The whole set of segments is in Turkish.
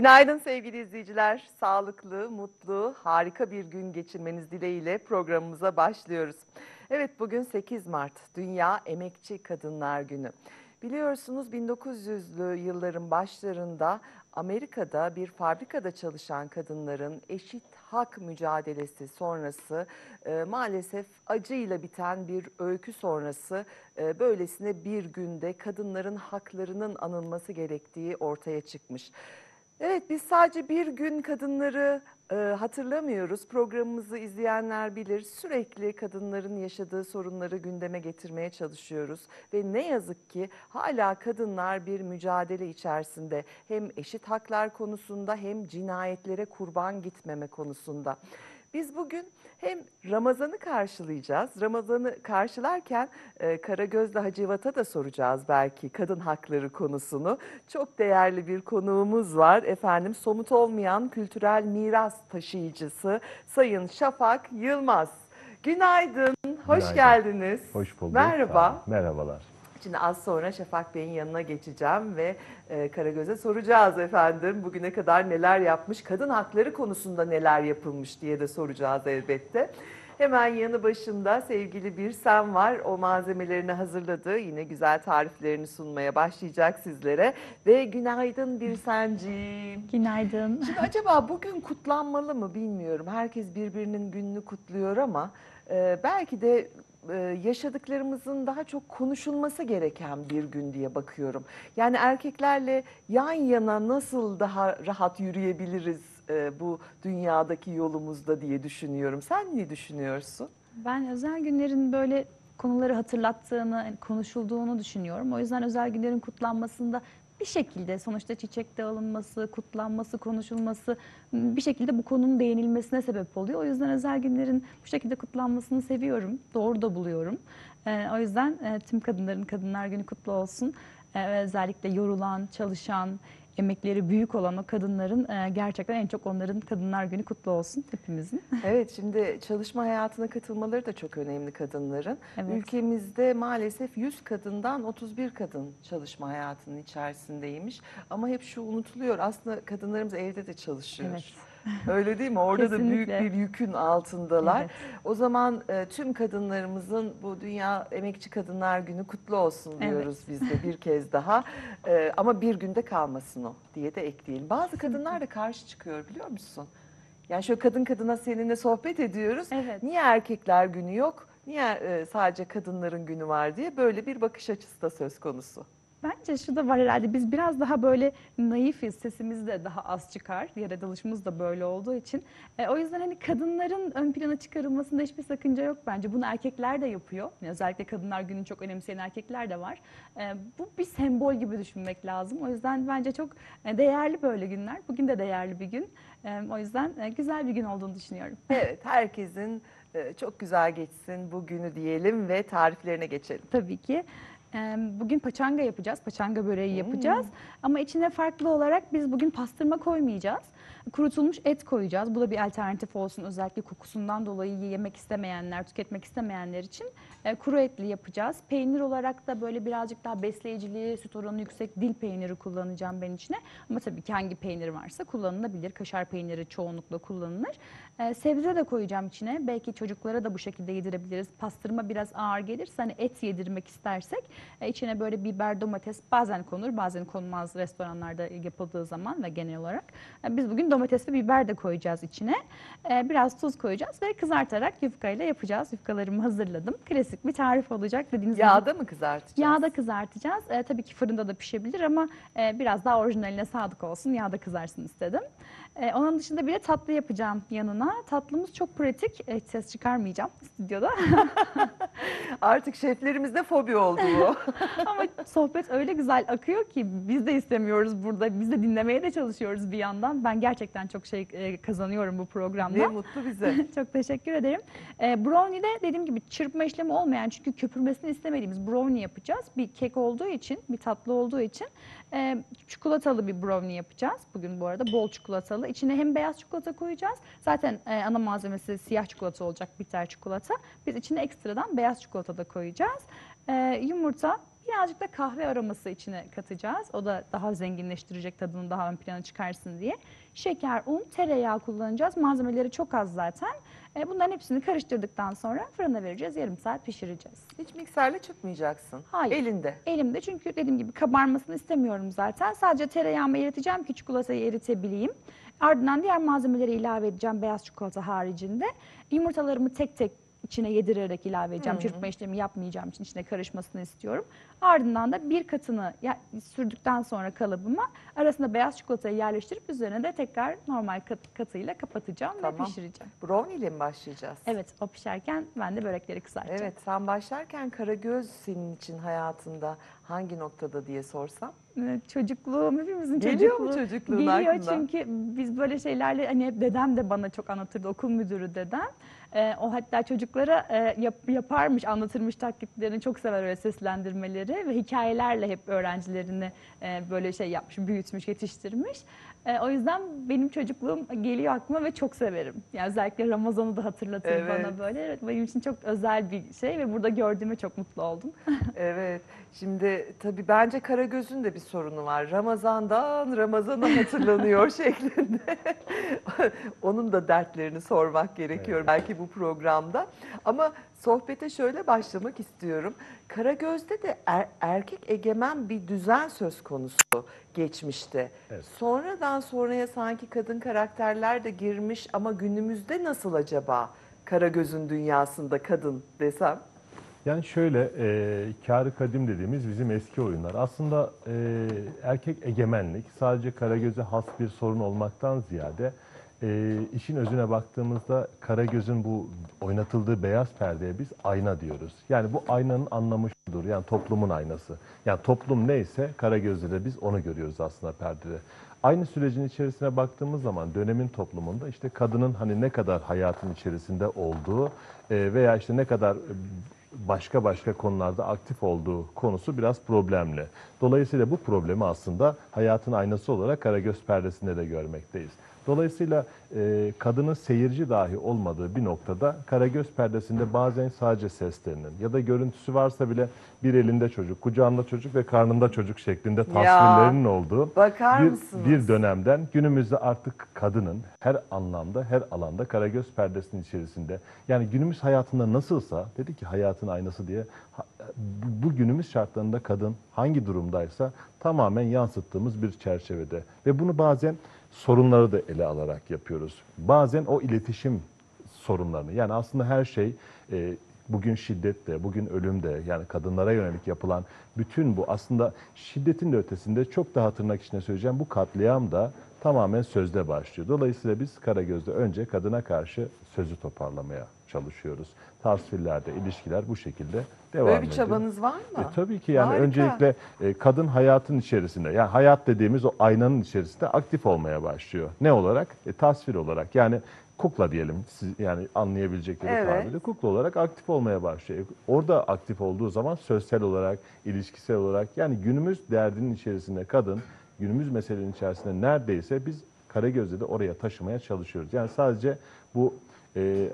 Günaydın sevgili izleyiciler. Sağlıklı, mutlu, harika bir gün geçirmeniz dileğiyle programımıza başlıyoruz. Evet, bugün 8 Mart, Dünya Emekçi Kadınlar Günü. Biliyorsunuz 1900'lü yılların başlarında Amerika'da bir fabrikada çalışan kadınların eşit hak mücadelesi sonrası maalesef acıyla biten bir öykü sonrası böylesine bir günde kadınların haklarının anılması gerektiği ortaya çıkmış. Evet, biz sadece bir gün kadınları hatırlamıyoruz. Programımızı izleyenler bilir. Sürekli kadınların yaşadığı sorunları gündeme getirmeye çalışıyoruz. Ve ne yazık ki hala kadınlar bir mücadele içerisinde. Hem eşit haklar konusunda hem cinayetlere kurban gitmeme konusunda. Biz bugün hem Ramazan'ı karşılayacağız. Ramazan'ı karşılarken Karagöz'le Hacivat'a da soracağız belki kadın hakları konusunu. Çok değerli bir konuğumuz var efendim. Somut olmayan kültürel miras taşıyıcısı Sayın Şafak Yılmaz. Günaydın, hoş geldiniz. Hoş bulduk. Merhaba. Merhabalar. Şimdi az sonra Şafak Bey'in yanına geçeceğim ve Karagöz'e soracağız efendim. Bugüne kadar neler yapmış, kadın hakları konusunda neler yapılmış diye de soracağız elbette. Hemen yanı başında sevgili Birsen var. O malzemelerini hazırladı. Yine güzel tariflerini sunmaya başlayacak sizlere. Ve günaydın Birsen'ciğim. Günaydın. Şimdi acaba bugün kutlanmalı mı bilmiyorum. Herkes birbirinin gününü kutluyor ama belki de yaşadıklarımızın daha çok konuşulması gereken bir gün diye bakıyorum. Yani erkeklerle yan yana nasıl daha rahat yürüyebiliriz bu dünyadaki yolumuzda diye düşünüyorum. Sen ne düşünüyorsun? Ben özel günlerin böyle konuları hatırlattığını, konuşulduğunu düşünüyorum. O yüzden özel günlerin kutlanmasında bir şekilde sonuçta çiçek dağılınması, kutlanması, konuşulması bir şekilde bu konunun değinilmesine sebep oluyor. O yüzden özel günlerin bu şekilde kutlanmasını seviyorum. Doğru da buluyorum. O yüzden tüm kadınların Kadınlar Günü kutlu olsun. Özellikle yorulan, çalışan, emekleri büyük olan o kadınların, gerçekten en çok onların Kadınlar Günü kutlu olsun hepimizin. Evet, şimdi çalışma hayatına katılmaları da çok önemli kadınların. Evet. Ülkemizde maalesef 100 kadından 31 kadın çalışma hayatının içerisindeymiş. Ama hep şu unutuluyor, aslında kadınlarımız evde de çalışıyor. Evet. Öyle değil mi? Orada kesinlikle da büyük bir yükün altındalar. Evet. O zaman tüm kadınlarımızın bu Dünya Emekçi Kadınlar Günü kutlu olsun diyoruz, evet, biz de bir kez daha. Ama bir günde kalmasın o diye de ekleyelim. Bazı kadınlar da karşı çıkıyor biliyor musun? Yani şöyle kadın kadına seninle sohbet ediyoruz. Evet. Niye erkekler günü yok? Niye sadece kadınların günü var diye böyle bir bakış açısı da söz konusu. Bence şu da var herhalde, biz biraz daha böyle naifiz, sesimiz de daha az çıkar, yaratılışımız da böyle olduğu için. O yüzden hani kadınların ön plana çıkarılmasında hiçbir sakınca yok bence. Bunu erkekler de yapıyor. Yani özellikle Kadınlar Günü'nü çok önemseyen erkekler de var. Bu bir sembol gibi düşünmek lazım. O yüzden bence çok değerli böyle günler. Bugün de değerli bir gün. O yüzden güzel bir gün olduğunu düşünüyorum. Evet, herkesin çok güzel geçsin bu günü diyelim ve tariflerine geçelim. Tabii ki. Bugün paçanga yapacağız, paçanga böreği yapacağız ama içine farklı olarak biz bugün pastırma koymayacağız. Kurutulmuş et koyacağız. Bu da bir alternatif olsun, özellikle kokusundan dolayı yemek istemeyenler, tüketmek istemeyenler için kuru etli yapacağız. Peynir olarak da böyle birazcık daha besleyiciliği, süt oranı yüksek dil peyniri kullanacağım ben içine. Ama tabii ki hangi peynir varsa kullanılabilir. Kaşar peyniri çoğunlukla kullanılır. Sebze de koyacağım içine. Belki çocuklara da bu şekilde yedirebiliriz. Pastırma biraz ağır gelirse, hani et yedirmek istersek içine böyle biber, domates bazen konur, bazen konmaz restoranlarda yapıldığı zaman ve genel olarak. Biz bugün domates ve biber de koyacağız içine. Biraz tuz koyacağız ve kızartarak yufkayla yapacağız. Yufkalarımı hazırladım. Klasik bir tarif olacak dediğiniz gibi. Yağda mı kızartacağız? Yağda kızartacağız. Tabii ki fırında da pişebilir ama biraz daha orijinaline sadık olsun. Yağda kızarsın istedim. Onun dışında bir de tatlı yapacağım yanına. Tatlımız çok pratik. Hiç ses çıkarmayacağım stüdyoda. Artık şeflerimizde fobi oldu bu. Ama sohbet öyle güzel akıyor ki biz de istemiyoruz burada. Biz de dinlemeye de çalışıyoruz bir yandan. Ben gerçekten çok şey kazanıyorum bu programda. Ne mutlu bize. Çok teşekkür ederim. Brownie de dediğim gibi çırpma işlemi olmayan, çünkü köpürmesini istemediğimiz brownie yapacağız. Bir kek olduğu için, bir tatlı olduğu için çikolatalı bir brownie yapacağız. Bugün bu arada bol çikolatalı. İçine hem beyaz çikolata koyacağız. Zaten ana malzemesi siyah çikolata olacak, bitter çikolata. Biz içine ekstradan beyaz çikolata da koyacağız. Yumurta, Birazcık da kahve aroması içine katacağız. O da daha zenginleştirecek, tadını daha ön plana çıkarsın diye. Şeker, un, tereyağı kullanacağız. Malzemeleri çok az zaten. Bunların hepsini karıştırdıktan sonra fırına vereceğiz. Yarım saat pişireceğiz. Hiç mikserle çırpmayacaksın. Hayır. Elinde. Elimde, çünkü dediğim gibi kabarmasını istemiyorum zaten. Sadece tereyağımı eriteceğim ki çikolatayı eritebileyim. Ardından diğer malzemeleri ilave edeceğim, beyaz çikolata haricinde. Yumurtalarımı tek tek içine yedirerek ilave edeceğim. Hı-hı. Çırpma işlemi yapmayacağım için içine karışmasını istiyorum. Ardından da bir katını sürdükten sonra kalıbıma arasında beyaz çikolatayı yerleştirip üzerine de tekrar normal katıyla kapatacağım, tamam, ve pişireceğim. Brownie ile mi başlayacağız? Evet, o pişerken ben de börekleri kızartacağım. Evet, sen başlarken Karagöz senin için hayatında hangi noktada diye sorsam? Çocukluğum, hepimizin çocukluğu. Geliyor mu çocukluğun aklına? Geliyor, çünkü biz böyle şeylerle, hani hep dedem de bana çok anlatırdı, okul müdürü dedem. O hatta çocuklara yaparmış, anlatırmış taklitlerini, çok sever öyle seslendirmeleri ve hikayelerle hep öğrencilerini böyle şey yapmış, büyütmüş, yetiştirmiş. O yüzden benim çocukluğum geliyor aklıma ve çok severim. Yani özellikle Ramazan'ı da hatırlatır, evet, bana böyle. Evet, benim için çok özel bir şey ve burada gördüğüme çok mutlu oldum. Evet, şimdi tabii bence Karagöz'ün de bir sorunu var. Ramazan'dan Ramazan'a hatırlanıyor şeklinde. Onun da dertlerini sormak gerekiyor, evet, belki bu programda. Ama sohbete şöyle başlamak istiyorum. Karagöz'de de erkek egemen bir düzen söz konusu geçmişte. Evet. Sonradan sonraya sanki kadın karakterler de girmiş ama günümüzde nasıl acaba Karagöz'ün dünyasında kadın desem? Yani şöyle, kâr-ı kadim dediğimiz bizim eski oyunlar. Aslında erkek egemenlik sadece Karagöz'e has bir sorun olmaktan ziyade işin özüne baktığımızda Karagöz'ün bu oynatıldığı beyaz perdeye biz ayna diyoruz. Yani bu aynanın anlamı şudur, yani toplumun aynası. Yani toplum neyse Karagöz'de de biz onu görüyoruz aslında perdede. Aynı sürecin içerisine baktığımız zaman dönemin toplumunda işte kadının hani ne kadar hayatın içerisinde olduğu veya işte ne kadar başka konularda aktif olduğu konusu biraz problemli. Dolayısıyla bu problemi aslında hayatın aynası olarak Karagöz perdesinde de görmekteyiz. Dolayısıyla kadının seyirci dahi olmadığı bir noktada Karagöz perdesinde bazen sadece seslerinin ya da görüntüsü varsa bile bir elinde çocuk, kucağında çocuk ve karnında çocuk şeklinde tasvirlerinin olduğu bir dönemden günümüzde artık kadının her anlamda, her alanda Karagöz perdesinin içerisinde, yani günümüz hayatında nasılsa, dedi ki hayatın aynası diye, bu günümüz şartlarında kadın hangi durumdaysa tamamen yansıttığımız bir çerçevede ve bunu bazen sorunları da ele alarak yapıyoruz. Bazen o iletişim sorunlarını, yani aslında her şey bugün şiddet de, bugün ölüm de, yani kadınlara yönelik yapılan bütün bu, aslında şiddetin de ötesinde çok daha tırnak içine söyleyeceğim, bu katliam da tamamen sözde başlıyor. Dolayısıyla biz Karagöz'de önce kadına karşı sözü toparlamaya çalışıyoruz. Tasvirlerde, ilişkiler bu şekilde devam ediyor. Böyle bir çabanız var mı? Tabii ki, yani harika. Öncelikle kadın hayatın içerisinde, yani hayat dediğimiz o aynanın içerisinde aktif olmaya başlıyor. Ne olarak? Tasvir olarak, yani kukla diyelim, yani anlayabilecekleri, evet, tabiriyle kukla olarak aktif olmaya başlıyor. Orada aktif olduğu zaman sözsel olarak, ilişkisel olarak, yani günümüz derdinin içerisinde kadın, günümüz meselenin içerisinde neredeyse biz Karagöz'de de oraya taşımaya çalışıyoruz. Yani sadece bu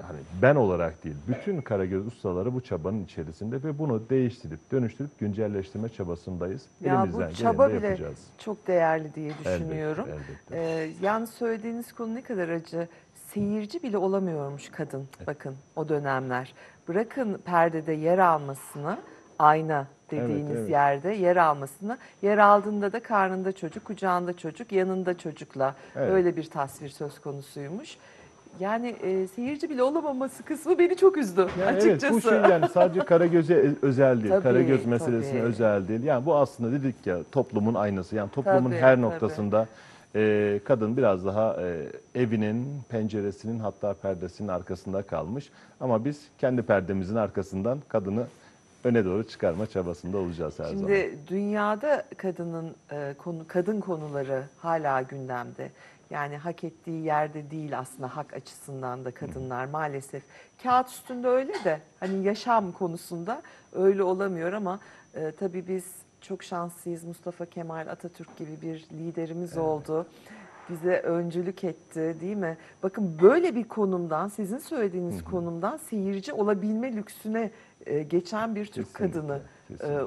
hani ben olarak değil, bütün Karagöz ustaları bu çabanın içerisinde ve bunu değiştirip, dönüştürüp güncelleştirme çabasındayız. Ya elimizden bu çaba bile yapacağız. Çok değerli diye düşünüyorum. Elbette. Yani söylediğiniz konu ne kadar acı. Seyirci bile olamıyormuş kadın, evet, bakın o dönemler. Bırakın perdede yer almasını, ayna dediğiniz, evet, evet, yerde yer almasını, yer aldığında da karnında çocuk, kucağında çocuk, yanında çocukla, evet, öyle bir tasvir söz konusuymuş. Yani seyirci bile olamaması kısmı beni çok üzdü, yani açıkçası. Evet, bu şey, yani sadece Karagöz'e özel değil, tabii, Karagöz meselesine, tabii, özel değil. Yani bu aslında dedik ya, toplumun aynası, yani toplumun, tabii, her noktasında kadın biraz daha evinin, penceresinin, hatta perdesinin arkasında kalmış. Ama biz kendi perdemizin arkasından kadını öne doğru çıkarma çabasında olacağız her şimdi zaman. Şimdi dünyada kadının kadın konuları hala gündemde. Yani hak ettiği yerde değil aslında, hak açısından da kadınlar maalesef. Kağıt üstünde öyle de hani yaşam konusunda öyle olamıyor ama tabii biz çok şanslıyız. Mustafa Kemal Atatürk gibi bir liderimiz, evet, oldu. Bize öncülük etti, değil mi? Bakın böyle bir konumdan, sizin söylediğiniz konumdan seyirci olabilme lüksüne geçen bir Türk, kesinlikle, kadını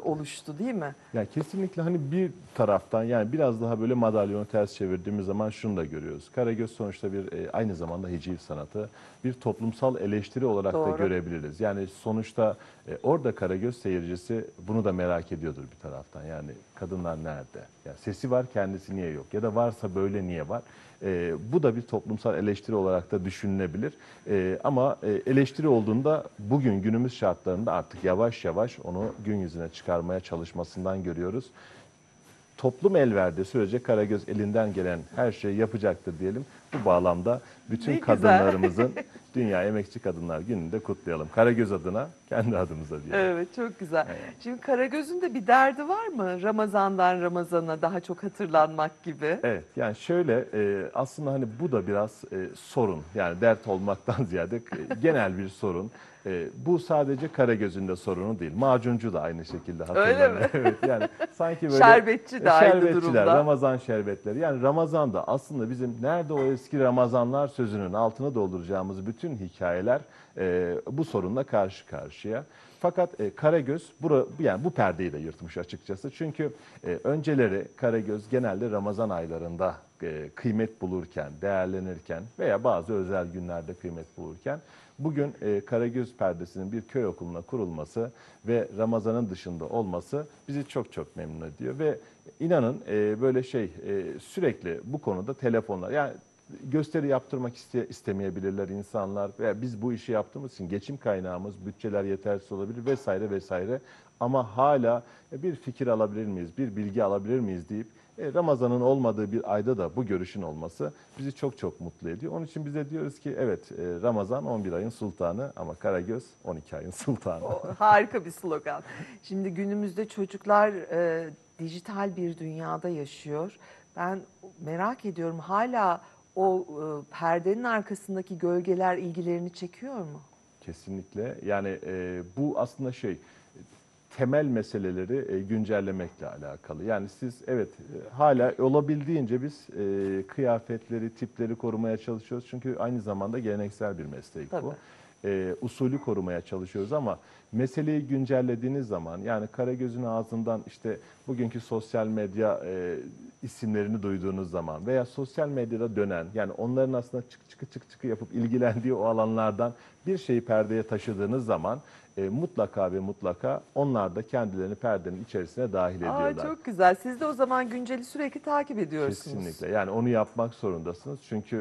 oluştu değil mi? Yani kesinlikle hani bir taraftan yani biraz daha böyle madalyonu ters çevirdiğimiz zaman şunu da görüyoruz. Karagöz sonuçta bir aynı zamanda hiciv sanatı bir toplumsal eleştiri olarak da görebiliriz. Yani sonuçta orada Karagöz seyircisi bunu da merak ediyordur bir taraftan. Yani kadınlar nerede? Yani sesi var, kendisi niye yok? Ya da varsa böyle niye var? Bu da bir toplumsal eleştiri olarak da düşünülebilir. Ama eleştiri olduğunda bugün günümüz şartlarında artık yavaş yavaş onu gün yüzüne çıkarmaya çalışmasından görüyoruz. Toplum el verdiği sürece Karagöz elinden gelen her şeyi yapacaktır diyelim. Bu bağlamda bütün kadınlarımızın Dünya Emekçi Kadınlar Günü'nü de kutlayalım. Karagöz adına, kendi adımıza diyelim. Evet, çok güzel. Evet. Şimdi Karagöz'ün de bir derdi var mı? Ramazan'dan Ramazan'a daha çok hatırlanmak gibi. Evet, yani şöyle aslında hani bu da biraz sorun. Yani dert olmaktan ziyade genel bir sorun. Bu sadece Karagöz'ün de sorunu değil. Macuncu da aynı şekilde hatırlanıyor. Öyle mi? Evet, yani sanki böyle şerbetçi de aynı durumda. Ramazan şerbetleri. Yani Ramazan da aslında bizim nerede o eski Ramazanlar sözünün altına dolduracağımız bütün hikayeler bu sorunla karşı karşıya. Fakat Karagöz yani bu perdeyi de yırtmış açıkçası. Çünkü önceleri Karagöz genelde Ramazan aylarında kıymet bulurken, değerlenirken veya bazı özel günlerde kıymet bulurken bugün Karagöz perdesinin bir köy okuluna kurulması ve Ramazan'ın dışında olması bizi çok çok memnun ediyor. Ve inanın böyle sürekli bu konuda telefonlar, yani gösteri yaptırmak istemeyebilirler insanlar veya biz bu işi yaptığımız için geçim kaynağımız, bütçeler yetersiz olabilir vesaire vesaire. Ama hala bir fikir alabilir miyiz, bir bilgi alabilir miyiz deyip Ramazan'ın olmadığı bir ayda da bu görüşün olması bizi çok çok mutlu ediyor. Onun için biz de diyoruz ki evet, Ramazan 11 ayın sultanı ama Karagöz 12 ayın sultanı. Harika bir slogan. Şimdi günümüzde çocuklar dijital bir dünyada yaşıyor. Ben merak ediyorum, hala o perdenin arkasındaki gölgeler ilgilerini çekiyor mu? Kesinlikle. Yani bu aslında temel meseleleri güncellemekle alakalı. Yani siz evet hala olabildiğince biz kıyafetleri, tipleri korumaya çalışıyoruz. Çünkü aynı zamanda geleneksel bir meslek bu. Usulü korumaya çalışıyoruz ama meseleyi güncellediğiniz zaman yani Karagöz'ün ağzından bugünkü sosyal medya isimlerini duyduğunuz zaman veya sosyal medyada dönen yani onların aslında çıkı yapıp ilgilendiği o alanlardan bir şeyi perdeye taşıdığınız zaman mutlaka ve mutlaka onlar da kendilerini perdenin içerisine dahil ediyorlar. Çok güzel. Siz de o zaman günceli sürekli takip ediyorsunuz. Kesinlikle. Yani onu yapmak zorundasınız. Çünkü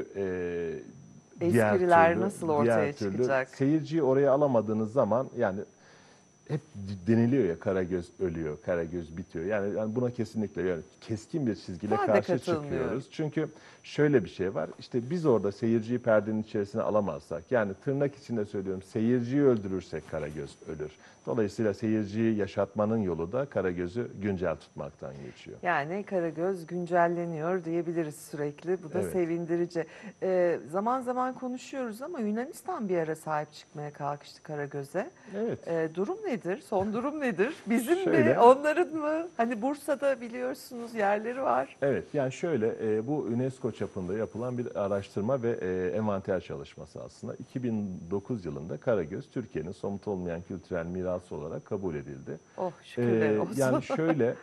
eskiler nasıl ortaya çıkacak? Seyirciyi oraya alamadığınız zaman yani hep deniliyor ya Karagöz ölüyor, Karagöz bitiyor. Yani buna kesinlikle keskin bir çizgiyle karşı çıkıyoruz. Çünkü şöyle bir şey var. Biz orada seyirciyi perdenin içerisine alamazsak, yani tırnak içinde söylüyorum, seyirciyi öldürürsek Karagöz ölür. Dolayısıyla seyirciyi yaşatmanın yolu da Karagöz'ü güncel tutmaktan geçiyor. Yani Karagöz güncelleniyor diyebiliriz sürekli. Bu da sevindirici. Zaman zaman konuşuyoruz ama Yunanistan bir ara sahip çıkmaya kalkıştı Karagöz'e. Evet. Durum ne? Son durum nedir? Bizim mi? Onların mı? Hani Bursa'da biliyorsunuz yerleri var. Evet, yani bu UNESCO çapında yapılan bir araştırma ve envanter çalışması aslında. 2009 yılında Karagöz Türkiye'nin somut olmayan kültürel mirası olarak kabul edildi. Oh, şükürler olsun. Yani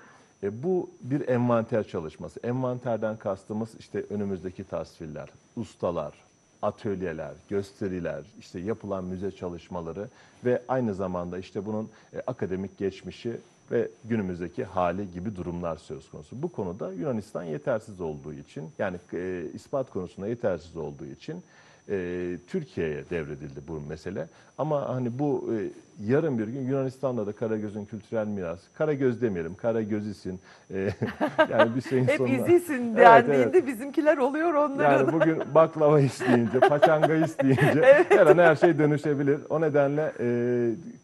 bu bir envanter çalışması. Envanterden kastımız önümüzdeki tasvirler, ustalar, atölyeler, gösteriler, yapılan müze çalışmaları ve aynı zamanda bunun akademik geçmişi ve günümüzdeki hali gibi durumlar söz konusu. Bu konuda Yunanistan yetersiz olduğu için, yani ispat konusunda yetersiz olduğu için Türkiye'ye devredildi bu mesele. Ama hani bu yarın bir gün Yunanistan'da da Karagöz'ün kültürel mirası, Karagöz demeyelim, Karagöz'isin. Yani bir şeyin hep sonuna izisin dendiğinde bizimkiler oluyor onların. Yani bugün baklava isteyince, paçanga isteyince her şey dönüşebilir. O nedenle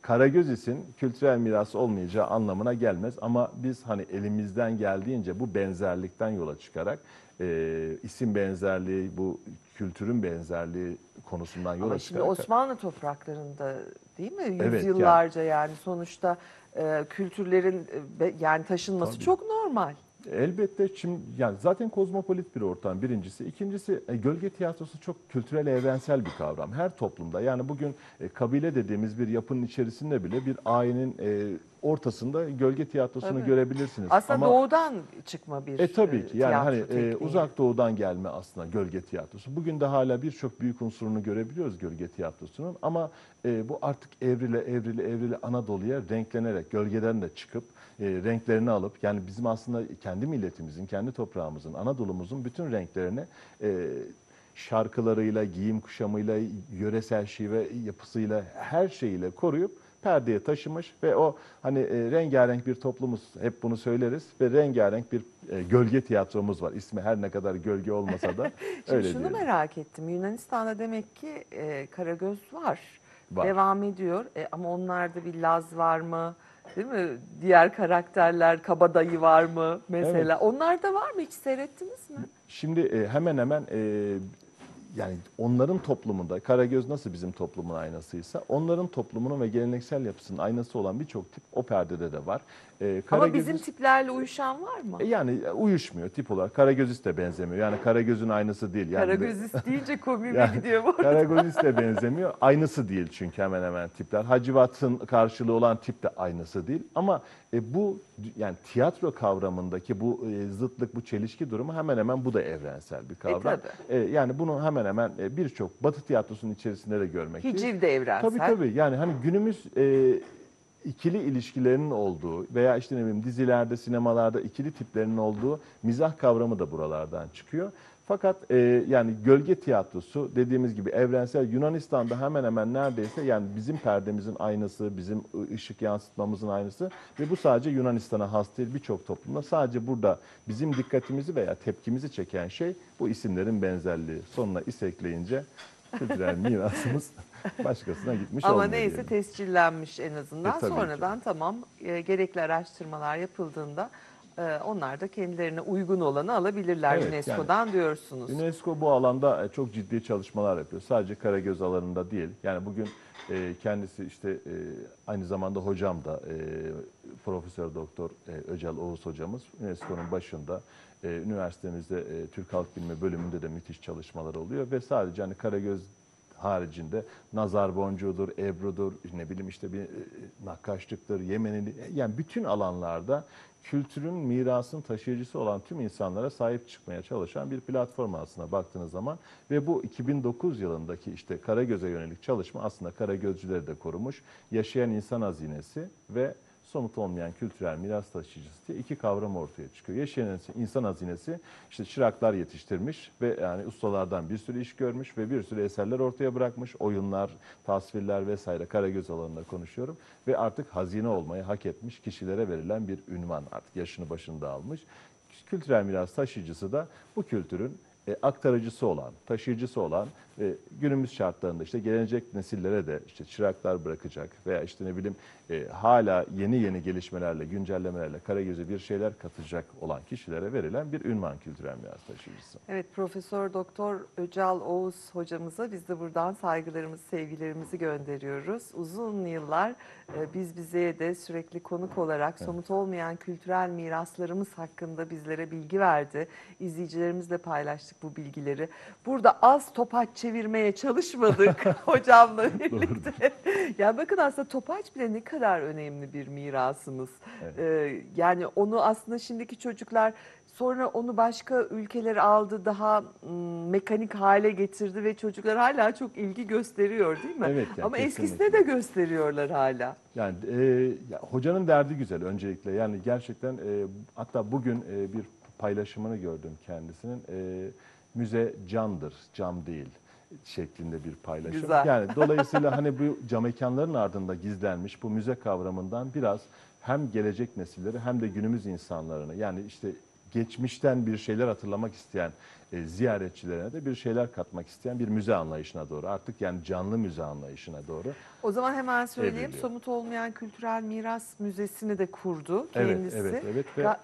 Karagöz'isin kültürel mirası olmayacağı anlamına gelmez. Ama biz hani elimizden geldiğince bu benzerlikten yola çıkarak isim benzerliği, bu kültürün benzerliği konusundan yola çıkarak. Osmanlı topraklarında değil mi? Yüzyıllarca yani sonuçta kültürlerin yani taşınması çok normal. Elbette yani zaten kozmopolit bir ortam birincisi. İkincisi gölge tiyatrosu çok kültürel evrensel bir kavram. Her toplumda yani bugün kabile dediğimiz bir yapının içerisinde bile bir ayinin ortasında gölge tiyatrosunu görebilirsiniz. Aslında ama, doğudan çıkma bir tabii ki yani hani uzak doğudan gelme aslında gölge tiyatrosu. Bugün de hala birçok büyük unsurunu görebiliyoruz gölge tiyatrosunun ama bu artık evrile Anadolu'ya renklenerek gölgeden de çıkıp renklerini alıp yani bizim aslında kendi milletimizin, kendi toprağımızın, Anadolu'muzun bütün renklerini şarkılarıyla, giyim kuşamıyla, yöresel şive yapısıyla, her şeyiyle koruyup perdeye taşımış ve o hani rengarenk bir toplumuz, hep bunu söyleriz ve rengarenk bir gölge tiyatromuz var. İsmi her ne kadar gölge olmasa da öyle şunu diyelim. Merak ettim. Yunanistan'da demek ki Karagöz var. Devam ediyor. Ama onlarda bir Laz var mı? Değil mi? Diğer karakterler, kabadayı var mı mesela? Evet. Onlar da var mı? Hiç seyrettiniz mi? Şimdi hemen hemen yani onların toplumunda, Karagöz nasıl bizim toplumun aynasıysa, onların toplumunun ve geleneksel yapısının aynası olan birçok tip o perdede de var. Ama bizim tiplerle uyuşan var mı? Yani uyuşmuyor tip olarak. Karagözist de benzemiyor. Yani Karagöz'ün aynası değil. Yani Karagözist deyince komiğime yani, gidiyor bu arada. Karagözist de benzemiyor. Aynısı değil çünkü hemen hemen tipler. Hacivat'ın karşılığı olan tip de aynısı değil. Ama bu yani tiyatro kavramındaki bu zıtlık, bu çelişki durumu hemen hemen bu da evrensel bir kavram. Yani bunu hemen hemen birçok Batı tiyatrosunun içerisinde de görmek. Hiciv de evrensel. Tabii. Yani hani günümüz ikili ilişkilerinin olduğu veya işte ne bileyim dizilerde, sinemalarda ikili tiplerinin olduğu mizah kavramı da buralardan çıkıyor. Fakat yani gölge tiyatrosu dediğimiz gibi evrensel, Yunanistan'da hemen hemen neredeyse yani bizim perdemizin aynası, bizim ışık yansıtmamızın aynası ve bu sadece Yunanistan'a has değil, birçok toplumda sadece burada bizim dikkatimizi veya tepkimizi çeken şey bu isimlerin benzerliği. Sonuna is ekleyince kültürel mirasımız başkasına gitmiş olmuyor. Ama neyse tescillenmiş en azından. Sonradan tamam gerekli araştırmalar yapıldığında onlar da kendilerine uygun olanı alabilirler UNESCO'dan yani, diyorsunuz. UNESCO bu alanda çok ciddi çalışmalar yapıyor. Sadece Karagöz alanında değil. Yani bugün kendisi işte aynı zamanda hocam da Profesör Doktor Öcal Oğuz hocamız UNESCO'nun başında. Üniversitemizde Türk Halk Bilimi bölümünde de müthiş çalışmalar oluyor ve sadece hani Karagöz haricinde nazar boncuğudur, ebrudur, ne bileyim işte bir nakkaşlıktır, Yemenili, yani bütün alanlarda kültürün, mirasın taşıyıcısı olan tüm insanlara sahip çıkmaya çalışan bir platform aslında baktığınız zaman ve bu 2009 yılındaki işte Karagöz'e yönelik çalışma aslında Karagözcüleri de korumuş, yaşayan insan hazinesi ve somut olmayan kültürel miras taşıyıcısı diye iki kavram ortaya çıkıyor. Yaşayan insan hazinesi işte çıraklar yetiştirmiş ve yani ustalardan bir sürü iş görmüş ve bir sürü eserler ortaya bırakmış. Oyunlar, tasvirler vesaire, Karagöz alanında konuşuyorum. Ve artık hazine olmayı hak etmiş kişilere verilen bir ünvan, artık yaşını başında almış. Kültürel miras taşıyıcısı da bu kültürün aktarıcısı olan, taşıyıcısı olan ve günümüz şartlarında işte gelecek nesillere de işte çıraklar bırakacak veya işte ne bileyim hala yeni gelişmelerle, güncellemelerle Karagöz'e bir şeyler katacak olan kişilere verilen bir ünvan, kültürel miras taşıyıcısı. Evet, Profesör Doktor Öcal Oğuz hocamıza biz de buradan saygılarımızı, sevgilerimizi gönderiyoruz. Uzun yıllar bize de sürekli konuk olarak somut olmayan kültürel miraslarımız hakkında bizlere bilgi verdi. İzleyicilerimizle paylaştık bu bilgileri. Burada az topaç çevirmeye çalışmadık hocamla birlikte. Yani bakın aslında topaç bile ne kadar önemli bir mirasımız. Evet. Yani onu aslında şimdiki çocuklar sonra onu başka ülkeler aldı, daha mekanik hale getirdi ve çocuklar hala çok ilgi gösteriyor değil mi? Evet, yani ama eskisine de gösteriyorlar hala. Yani hocanın derdi güzel öncelikle. Yani gerçekten hatta bugün bir paylaşımını gördüm kendisinin. Müze candır, cam değil şeklinde bir paylaşım. Güzel. Yani dolayısıyla hani bu cam mekanların ardında gizlenmiş bu müze kavramından biraz hem gelecek nesilleri hem de günümüz insanlarını, yani işte geçmişten bir şeyler hatırlamak isteyen ziyaretçilerine de bir şeyler katmak isteyen bir müze anlayışına doğru, artık yani canlı müze anlayışına doğru. O zaman hemen söyleyeyim, Somut Olmayan Kültürel Miras Müzesi'ni de kurdu kendisi. Evet.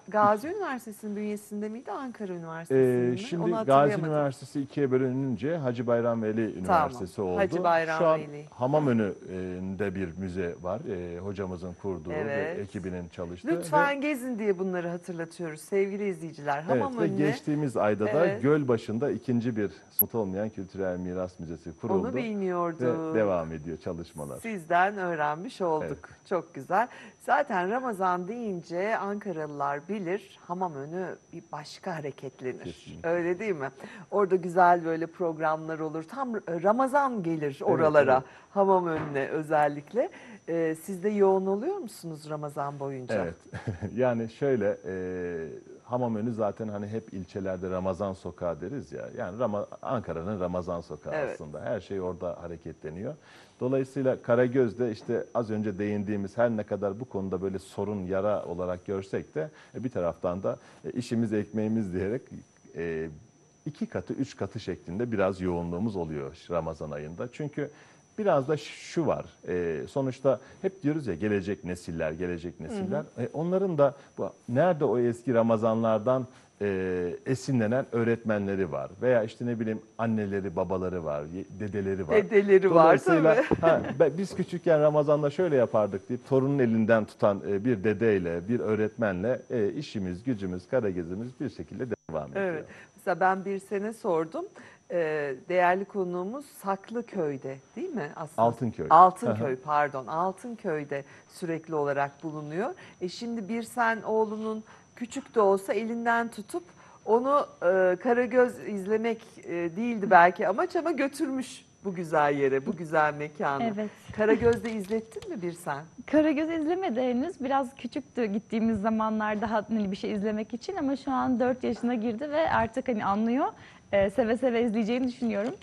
Gazi Üniversitesi'nin bünyesinde miydi, Ankara Üniversitesi'nin mi? Şimdi Gazi Üniversitesi ikiye bölününce Hacı Bayram Veli Üniversitesi oldu. Hacı Bayram Veli. Şu an Hamamönü'nde bir müze var, hocamızın kurduğu ve ekibinin çalıştığı. Lütfen gezin diye bunları hatırlatıyoruz sevgili izleyiciler. Hamamönü'ne. Ve geçtiğimiz ayda da Göl Gölbaşı'nda ikinci bir somut olmayan kültürel miras müzesi kuruldu. Onu bilmiyordum. Devam ediyor çalışmalar. Sizden öğrenmiş olduk. Evet. Çok güzel. Zaten Ramazan deyince Ankaralılar bilir, hamam önü bir başka hareketlenir. Kesinlikle. Öyle değil mi? Orada güzel böyle programlar olur. Tam Ramazan gelir oralara. Evet, evet. Hamam önüne özellikle. Siz de yoğun oluyor musunuz Ramazan boyunca? Evet. Yani şöyle, hamam önü zaten hani hep ilçelerde Ramazan sokağı deriz ya. Yani Ankara'nın Ramazan sokağı, evet, aslında. Her şey orada hareketleniyor. Dolayısıyla Karagöz'de işte az önce değindiğimiz, her ne kadar bu konuda böyle sorun, yara olarak görsek de bir taraftan da işimiz ekmeğimiz diyerek iki katı, üç katı şeklinde biraz yoğunluğumuz oluyor Ramazan ayında. Çünkü biraz da şu var, sonuçta hep diyoruz ya, gelecek nesiller, gelecek nesiller. Hı hı. Onların da nerede o eski Ramazanlardan esinlenen öğretmenleri var. Veya işte ne bileyim anneleri, babaları var, dedeleri var. Dedeleri var tabii. Biz küçükken Ramazan'da şöyle yapardık deyip torunun elinden tutan bir dedeyle, bir öğretmenle işimiz, gücümüz, Karagöz'ümüz bir şekilde devam ediyor. Evet. Mesela ben bir sene sordum. Değerli konuğumuz Saklıköy'de değil mi aslında? Altınköy. Altınköy, pardon. Altınköy'de sürekli olarak bulunuyor. Şimdi Birsen oğlunun küçük de olsa elinden tutup onu Karagöz izlemek değildi belki amaç, ama götürmüş bu güzel yere, bu güzel mekana. Evet. Karagöz'de izlettin mi Birsen? Karagöz izlemedi henüz. Biraz küçüktü gittiğimiz zamanlarda hani bir şey izlemek için, ama şu an 4 yaşına girdi ve artık hani anlıyor. Seve seve izleyeceğini düşünüyorum.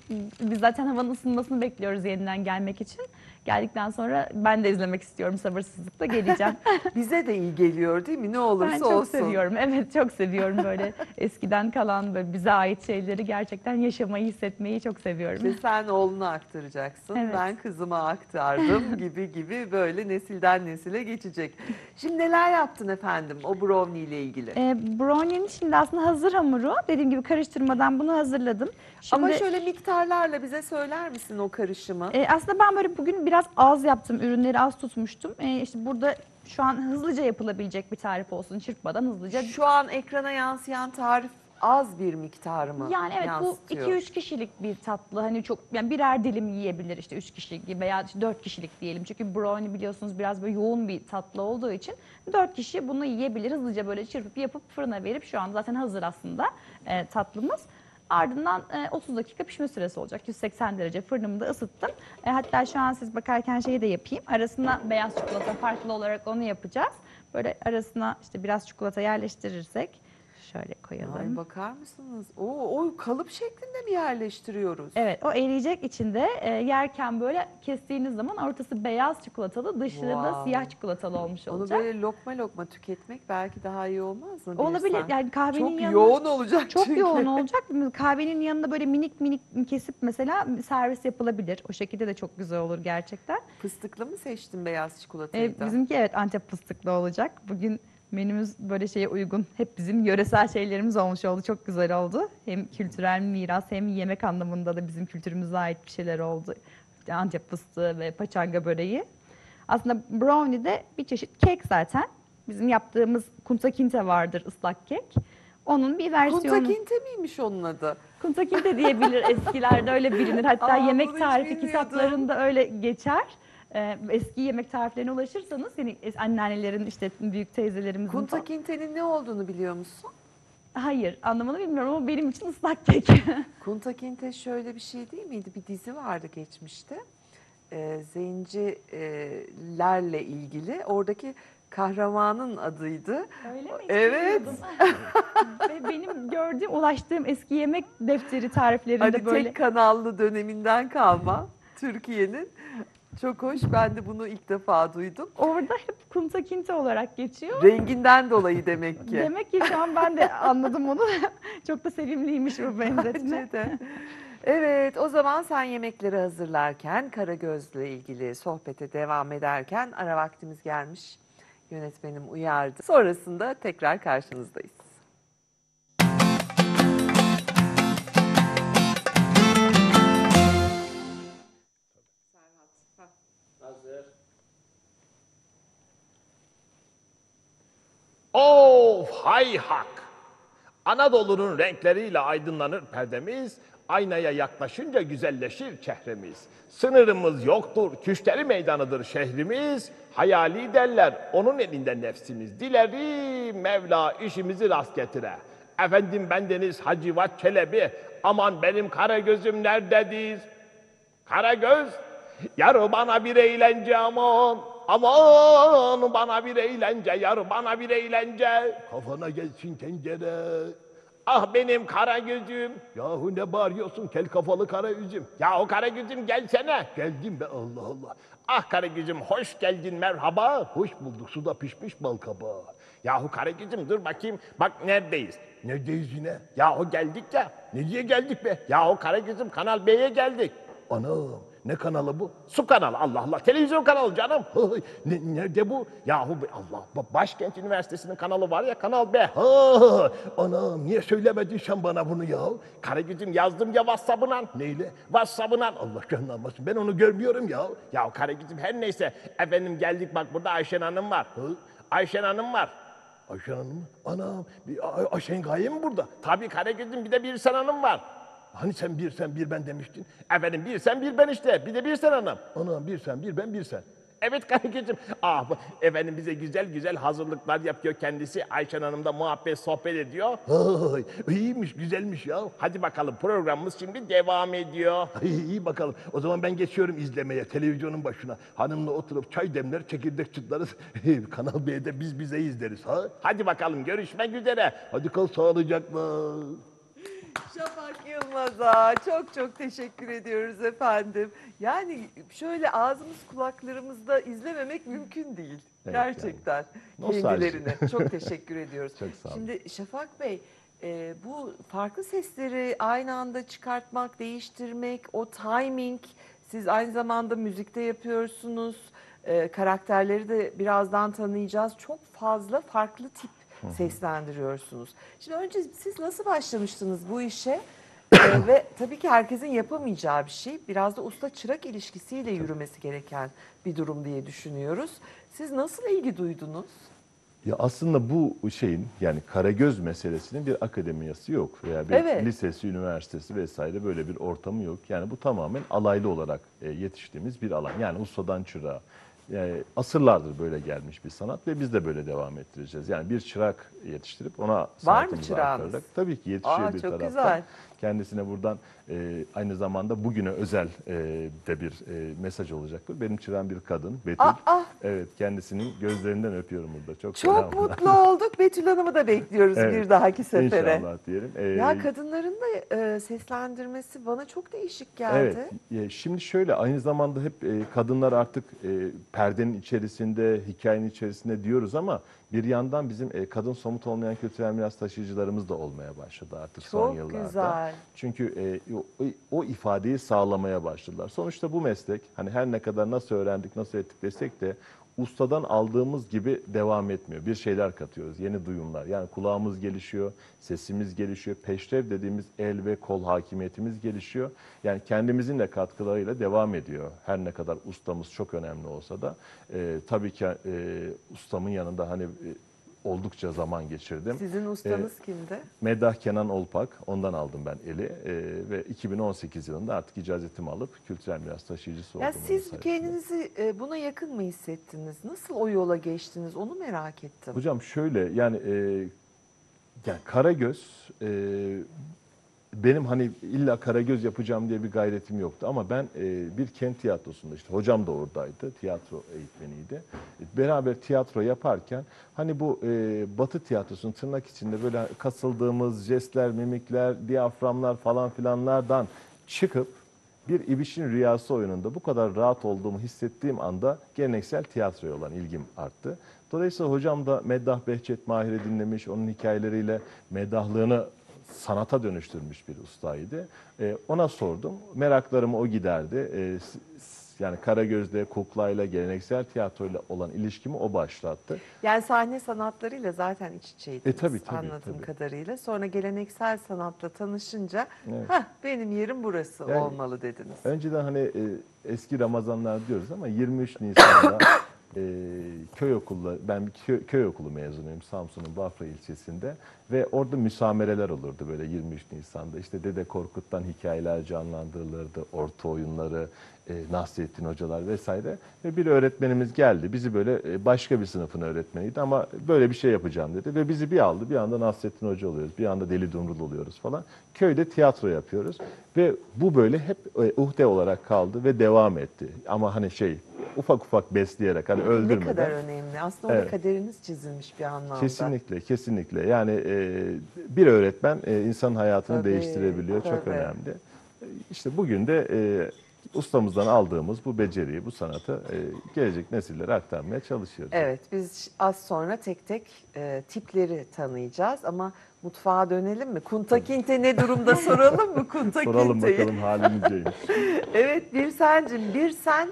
Biz zaten havanın ısınmasını bekliyoruz yeniden gelmek için. Geldikten sonra ben de izlemek istiyorum, sabırsızlıkla geleceğim. Bize de iyi geliyor değil mi? Ne olursa olsun. Ben çok seviyorum. Evet, çok seviyorum böyle eskiden kalan, böyle bize ait şeyleri gerçekten yaşamayı, hissetmeyi çok seviyorum. İşte sen oğluna aktaracaksın, evet, ben kızıma aktardım gibi gibi, böyle nesilden nesile geçecek. Şimdi neler yaptın efendim o brownie ile ilgili? Brownie'nin şimdi aslında hazır hamuru. Dediğim gibi karıştırmadan bunu hazırladım. Şimdi, ama şöyle miktarlarla bize söyler misin o karışımı? Aslında ben böyle bugün biraz az yaptım. Ürünleri az tutmuştum. İşte burada şu an hızlıca yapılabilecek bir tarif olsun. Çırpmadan hızlıca. Şu an ekrana yansıyan tarif az bir miktar mı? Yani evet, yansıtıyor? Bu 2-3 kişilik bir tatlı. Hani çok, yani birer dilim yiyebilir işte 3 kişilik veya işte 4 kişilik diyelim. Çünkü brownie biliyorsunuz biraz böyle yoğun bir tatlı olduğu için 4 kişi bunu yiyebilir. Hızlıca böyle çırpıp yapıp fırına verip, şu an zaten hazır aslında tatlımız. Ardından 30 dakika pişme süresi olacak. 180 derece fırınımda ısıttım. Hatta şu an siz bakarken şeyi de yapayım. Arasına beyaz çikolata, farklı olarak onu yapacağız. Böyle arasına işte biraz çikolata yerleştirirsek şöyle koyalım. Ay, bakar mısınız? O kalıp şeklinde mi yerleştiriyoruz? Evet, o eriyecek içinde. Yerken böyle kestiğiniz zaman ortası beyaz çikolatalı, dışı da siyah çikolatalı olmuş olacak. Onu böyle lokma lokma tüketmek belki daha iyi olmaz mı? Olabilir. Yani kahvenin çok yanına, yoğun olacak. Çok çünkü yoğun olacak. Kahvenin yanına böyle minik minik kesip mesela servis yapılabilir. O şekilde de çok güzel olur gerçekten. Fıstıklı mı seçtin beyaz çikolatayı da? Bizimki evet Antep fıstıklı olacak. Bugün menümüz böyle şeye uygun. Hep bizim yöresel şeylerimiz olmuş oldu. Çok güzel oldu. Hem kültürel miras hem yemek anlamında da bizim kültürümüze ait bir şeyler oldu. Antep fıstığı ve paçanga böreği. Aslında brownie de bir çeşit kek zaten. Bizim yaptığımız kunta kinte vardır, ıslak kek. Onun bir versiyonu. Kunta kinte miymiş onun adı? Kunta kinte diyebilir. Eskilerde öyle bilinir. Hatta yemek tarifi kitaplarında öyle geçer. Eski yemek tariflerine ulaşırsanız, yani anneannelerin, işte büyük teyzelerimizin... Kunta kintenin ne olduğunu biliyor musun? Hayır, anlamını bilmiyorum ama benim için ıslak kek. Kunta kinte şöyle bir şey değil miydi? Bir dizi vardı geçmişte. Zencilerle ilgili. Oradaki kahramanın adıydı. Öyle mi? Evet. Ve benim gördüğüm, ulaştığım eski yemek defteri tariflerinde hani böyle... Tek kanallı döneminden kalma Türkiye'nin. Çok hoş. Ben de bunu ilk defa duydum. Orada hep kunta kinte olarak geçiyor. Renginden dolayı demek ki. Demek ki şu an ben de anladım onu. Çok da sevimliymiş bu benzetme. Evet, o zaman sen yemekleri hazırlarken, Karagöz'le ilgili sohbete devam ederken ara vaktimiz gelmiş. Yönetmenim uyardı. Sonrasında tekrar karşınızdayız. Of hay hak! Anadolu'nun renkleriyle aydınlanır perdemiz, aynaya yaklaşınca güzelleşir çehremiz. Sınırımız yoktur, küşteri meydanıdır şehrimiz. Hayali derler, onun elinde nefsimiz. Dilerim Mevla işimizi rast getire. Efendim bendeniz Hacivat Çelebi, aman benim Karagöz'üm nerededir? Karagöz, yar bana bir eğlence aman, aman bana bir eğlence, yar bana bir eğlence. Kafana gelsin tencere. Ah benim Karagöz'üm. Yahu ne bağırıyorsun kel kafalı Karagöz'üm? Yahu Karagöz'üm gelsene. Geldim be Allah Allah. Ah Karagöz'üm hoş geldin merhaba. Hoş bulduk suda pişmiş bal kabağı. Yahu Karagöz'üm dur bakayım. Bak neredeyiz? Neredeyiz yine? Yahu geldik ya. Ne diye geldik be? Yahu Karagöz'üm Kanal B'ye geldik. Anam ne kanalı bu? Su kanalı Allah Allah. Televizyon kanalı canım. Nerede bu? Yahu Allah Başkent Üniversitesi'nin kanalı var ya Kanal B. Anam niye söylemedin sen bana bunu ya? Karagöz'üm yazdım ya WhatsApp'ına. Neyle? WhatsApp'ına. Allah canını almasın ben onu görmüyorum ya. Ya Karagöz'üm her neyse. Efendim geldik bak burada Ayşen Hanım var. Ayşen Hanım var. Ayşen Hanım mı? Anam Ayşen Gaye mi burada? Tabii Karagöz'üm bir de Birsen Hanım var. Hani sen bir sen bir ben demiştin? Efendim bir sen bir ben işte. Bir de bir sen hanım. Anam bir sen bir ben bir sen. Evet Karagöz'üm. Ah efendim bize güzel güzel hazırlıklar yapıyor kendisi. Ayşen Hanım da muhabbet sohbet ediyor. Ay, iyiymiş güzelmiş ya. Hadi bakalım programımız şimdi devam ediyor. Ay, iyi bakalım. O zaman ben geçiyorum izlemeye televizyonun başına. Hanımla oturup çay demler çekirdek çıtlarız. Kanal B'de biz bize izleriz. Ha? Hadi bakalım görüşmek üzere. Hadi kal sağlıcakla. Şafak Yılmaz'a çok teşekkür ediyoruz efendim. Yani şöyle ağzımız kulaklarımızda izlememek mümkün değil. Evet, gerçekten yani. Kendilerine çok teşekkür ediyoruz. Çok sağ olun. Şimdi Şafak Bey bu farklı sesleri aynı anda çıkartmak, değiştirmek, o timing siz aynı zamanda müzikte yapıyorsunuz. Karakterleri de birazdan tanıyacağız. Çok fazla farklı tip seslendiriyorsunuz. Şimdi önce siz nasıl başlamıştınız bu işe? Ve tabii ki herkesin yapamayacağı bir şey. Biraz da usta çırak ilişkisiyle yürümesi gereken bir durum diye düşünüyoruz. Siz nasıl ilgi duydunuz? Ya aslında bu şeyin yani Karagöz meselesinin bir akademiyası yok. Veya bir lisesi, üniversitesi vesaire böyle bir ortamı yok. Yani bu tamamen alaylı olarak yetiştiğimiz bir alan. Yani ustadan çırağa. Yani asırlardır böyle gelmiş bir sanat ve biz de böyle devam ettireceğiz. Yani bir çırak yetiştirip ona sanatımızı aktaracak. Tabii ki yetişiyor bir taraftan. Güzel. Kendisine buradan aynı zamanda bugüne özel de bir mesaj olacaktır. Benim çırağım bir kadın Betül. Evet kendisinin gözlerinden öpüyorum burada. Çok mutlu olduk. Betül Hanım'ı da bekliyoruz bir dahaki sefere. İnşallah diyelim. Ya kadınların da seslendirmesi bana çok değişik geldi. Evet. Şimdi şöyle aynı zamanda hep kadınlar artık perdenin içerisinde, hikayenin içerisinde diyoruz ama bir yandan bizim kadın somut olmayan kültürel miras taşıyıcılarımız da olmaya başladı artık son yıllarda. Çok güzel. Çünkü o ifadeyi sağlamaya başladılar. Sonuçta bu meslek hani her ne kadar nasıl öğrendik, nasıl ettik desek de ustadan aldığımız gibi devam etmiyor. Bir şeyler katıyoruz, yeni duyumlar. Yani kulağımız gelişiyor, sesimiz gelişiyor, peşrev dediğimiz el ve kol hakimiyetimiz gelişiyor. Yani kendimizin de katkılarıyla devam ediyor. Her ne kadar ustamız çok önemli olsa da tabii ki ustamın yanında hani oldukça zaman geçirdim. Sizin ustanız kimdi? Meddah Kenan Olpak. Ondan aldım ben eli. Ve 2018 yılında artık icazetimi alıp kültürel miras taşıyıcısı oldum. Siz kendinizi buna yakın mı hissettiniz? Nasıl o yola geçtiniz? Onu merak ettim. Hocam şöyle yani, Karagöz benim hani illa Karagöz yapacağım diye bir gayretim yoktu ama ben bir kent tiyatrosunda işte hocam da oradaydı, tiyatro eğitmeniydi. Beraber tiyatro yaparken hani bu Batı tiyatrosunun tırnak içinde böyle kasıldığımız jestler, mimikler, diyaframlar falan filanlardan çıkıp bir İbiş'in Rüyası oyununda bu kadar rahat olduğumu hissettiğim anda geleneksel tiyatroya olan ilgim arttı. Dolayısıyla hocam da Meddah Behçet Mahir'i dinlemiş, onun hikayeleriyle meddahlığını sanata dönüştürmüş bir ustaydı. Ona sordum. Meraklarımı o giderdi. Yani Karagöz'de, Kukla'yla, geleneksel tiyatroyla olan ilişkimi o başlattı. Yani sahne sanatlarıyla zaten iç içeydiniz. Tabii, anladığım kadarıyla. Sonra geleneksel sanatla tanışınca benim yerim burası yani, olmalı dediniz. Önceden hani eski Ramazanlar diyoruz ama 23 Nisan'da köy okulu mezunuyum Samsun'un Bafra ilçesinde ve orada müsamereler olurdu böyle 23 Nisan'da. İşte Dede Korkut'tan hikayeler canlandırılırdı, orta oyunları, Nasrettin hocalar vesaire. Ve bir öğretmenimiz geldi, bizi böyle başka bir sınıfın öğretmeniydi ama böyle bir şey yapacağım dedi ve bizi bir aldı, bir anda Nasrettin Hoca oluyoruz, bir anda Deli Dumrul oluyoruz falan. Köyde tiyatro yapıyoruz ve bu böyle hep uhde olarak kaldı ve devam etti ama hani şey... Ufak ufak besleyerek, hani öldürmeden. Ne kadar önemli. Aslında onun kaderiniz çizilmiş bir anlamda. Kesinlikle, kesinlikle. Yani bir öğretmen insanın hayatını değiştirebiliyor. Tabii. Çok önemli. İşte bugün de ustamızdan aldığımız bu beceriyi, bu sanatı gelecek nesillere aktarmaya çalışıyoruz. Evet, biz az sonra tek tek tipleri tanıyacağız ama mutfağa dönelim mi? Kunta Kinte ne durumda soralım mı? Kunta Kinte'yi. Soralım bakalım halimizceymiş. Evet, Birsen'cim, Birsen...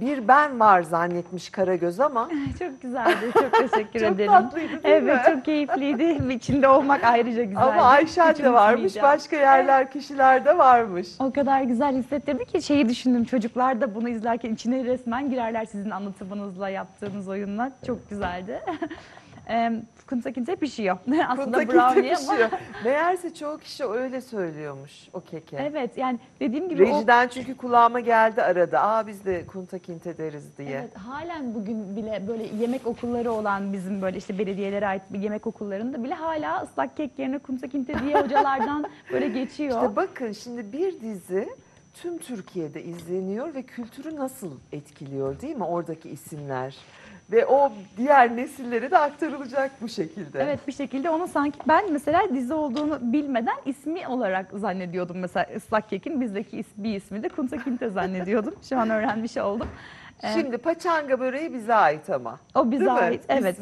bir ben var zannetmiş Karagöz ama. Çok güzeldi. Çok teşekkür ederim. Çok tatlıydı, evet, çok keyifliydi. İçinde olmak ayrıca güzeldi. Ama Ayşen de varmış. Başka yerler, kişiler de varmış. O kadar güzel hissettirdi ki şeyi düşündüm. Çocuklar da bunu izlerken içine resmen girerler sizin anlatımınızla, yaptığınız oyunla. Çok güzeldi. Kunta Kinte pişiyor. Aslında brownie pişiyor. Meğerse çoğu kişi öyle söylüyormuş o keke. Evet, yani dediğim gibi rejiden çünkü kulağıma geldi arada. Aa, biz de Kunta Kinte deriz diye. Evet, halen bugün bile böyle yemek okulları olan bizim böyle işte belediyelere ait bir yemek okullarında bile hala ıslak kek yerine Kunta Kinte diye hocalardan böyle geçiyor. İşte bakın şimdi bir dizi tüm Türkiye'de izleniyor ve kültürü nasıl etkiliyor değil mi oradaki isimler? Ve o diğer nesillere de aktarılacak bu şekilde. Evet, bir şekilde onu sanki ben mesela dizi olduğunu bilmeden ismi olarak zannediyordum. Mesela ıslak kekin bizdeki bir ismi de Kunta Kinte zannediyordum. Şu an öğrenmiş oldum. Şimdi paçanga böreği bize ait ama. O bize ait, evet.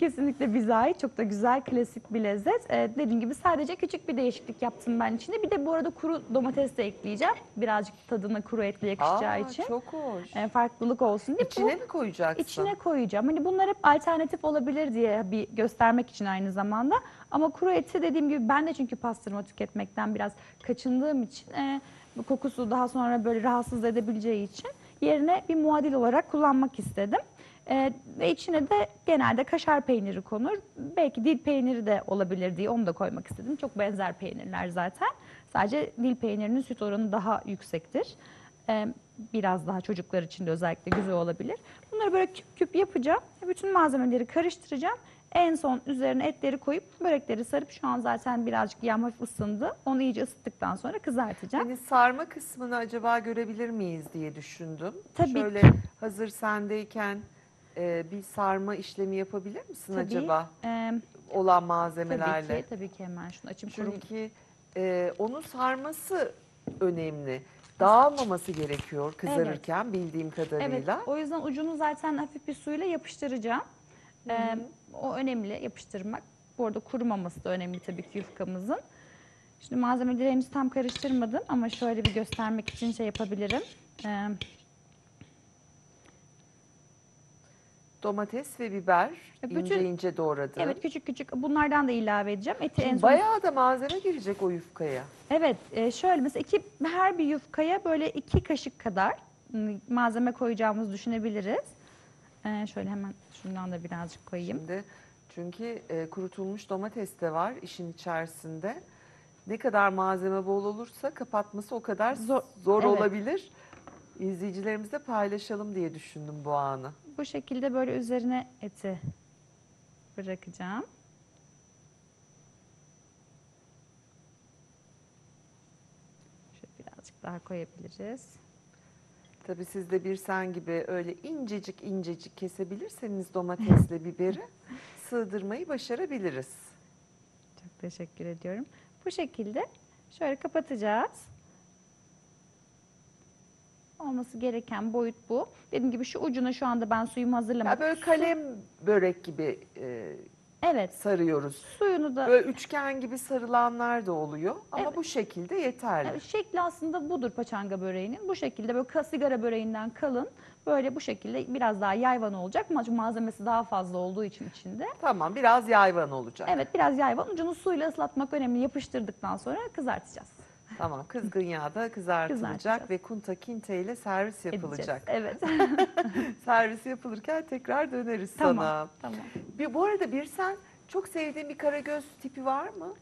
Kesinlikle bize ait. Çok da güzel, klasik bir lezzet. Dediğim gibi sadece küçük bir değişiklik yaptım ben içinde. Bir de bu arada kuru domates de ekleyeceğim. Birazcık tadına kuru etle yakışacağı için. Çok hoş. Farklılık olsun diye. İçine mi koyacaksın? İçine koyacağım. Hani bunlar hep alternatif olabilir diye bir göstermek için aynı zamanda. Ama kuru eti dediğim gibi ben de çünkü pastırma tüketmekten biraz kaçındığım için kokusu daha sonra böyle rahatsız edebileceği için yerine bir muadil olarak kullanmak istedim. Ve içine de genelde kaşar peyniri konur. Belki dil peyniri de olabilir diye onu da koymak istedim. Çok benzer peynirler zaten. Sadece dil peynirinin süt oranı daha yüksektir. Biraz daha çocuklar için de özellikle güzel olabilir. Bunları böyle küp küp yapacağım. Bütün malzemeleri karıştıracağım. En son üzerine etleri koyup börekleri sarıp şu an zaten birazcık yağ hafif ısındı. Onu iyice ısıttıktan sonra kızartacağım. Yani sarma kısmını acaba görebilir miyiz diye düşündüm. Tabii. Şöyle hazır sendeyken bir sarma işlemi yapabilir misin acaba? Olan malzemelerle. Tabii ki hemen şunu açayım. Çünkü onun sarması önemli. Dağılmaması gerekiyor kızarırken bildiğim kadarıyla. Evet, o yüzden ucunu zaten hafif bir suyla yapıştıracağım. O önemli, yapıştırmak. Bu arada kurumaması da önemli tabii ki yufkamızın. Şimdi malzemeleri henüz tam karıştırmadım ama şöyle bir göstermek için şey yapabilirim. Domates ve biber ince doğradım. Evet, küçük küçük bunlardan da ilave edeceğim. Eti en son... Bayağı da malzeme girecek o yufkaya. Evet, şöyle mesela her bir yufkaya böyle 2 kaşık kadar malzeme koyacağımızı düşünebiliriz. Şöyle hemen şundan da birazcık koyayım. Şimdi çünkü kurutulmuş domates de var işin içerisinde. Ne kadar malzeme bol olursa kapatması o kadar zor olabilir. İzleyicilerimizle paylaşalım diye düşündüm bu anı. Bu şekilde böyle üzerine eti bırakacağım. Şöyle birazcık daha koyabiliriz. Tabii siz de Birsen gibi öyle incecik incecik kesebilirseniz domatesle biberi sığdırmayı başarabiliriz. Çok teşekkür ediyorum. Bu şekilde şöyle kapatacağız. Olması gereken boyut bu. Dediğim gibi şu ucuna şu anda ben suyumu hazırlamadım. Böyle kalem börek gibi sarıyoruz. Suyunu da... Böyle üçgen gibi sarılanlar da oluyor ama bu şekilde yeterli. Evet, şekli aslında budur paçanga böreğinin. Bu şekilde böyle sigara böreğinden kalın. Böyle bu şekilde biraz daha yayvan olacak. Malzemesi daha fazla olduğu için içinde. Tamam, biraz yayvan olacak. Evet, biraz yayvan. Ucunu suyla ıslatmak önemli. Yapıştırdıktan sonra kızartacağız. Tamam, kızgın yağda kızartılacak ve kunta kinte ile servis yapılacak. Evet. Servis yapılırken tekrar döneriz sana. Tamam. Bu arada Birsen, çok sevdiğin bir karagöz tipi var mı?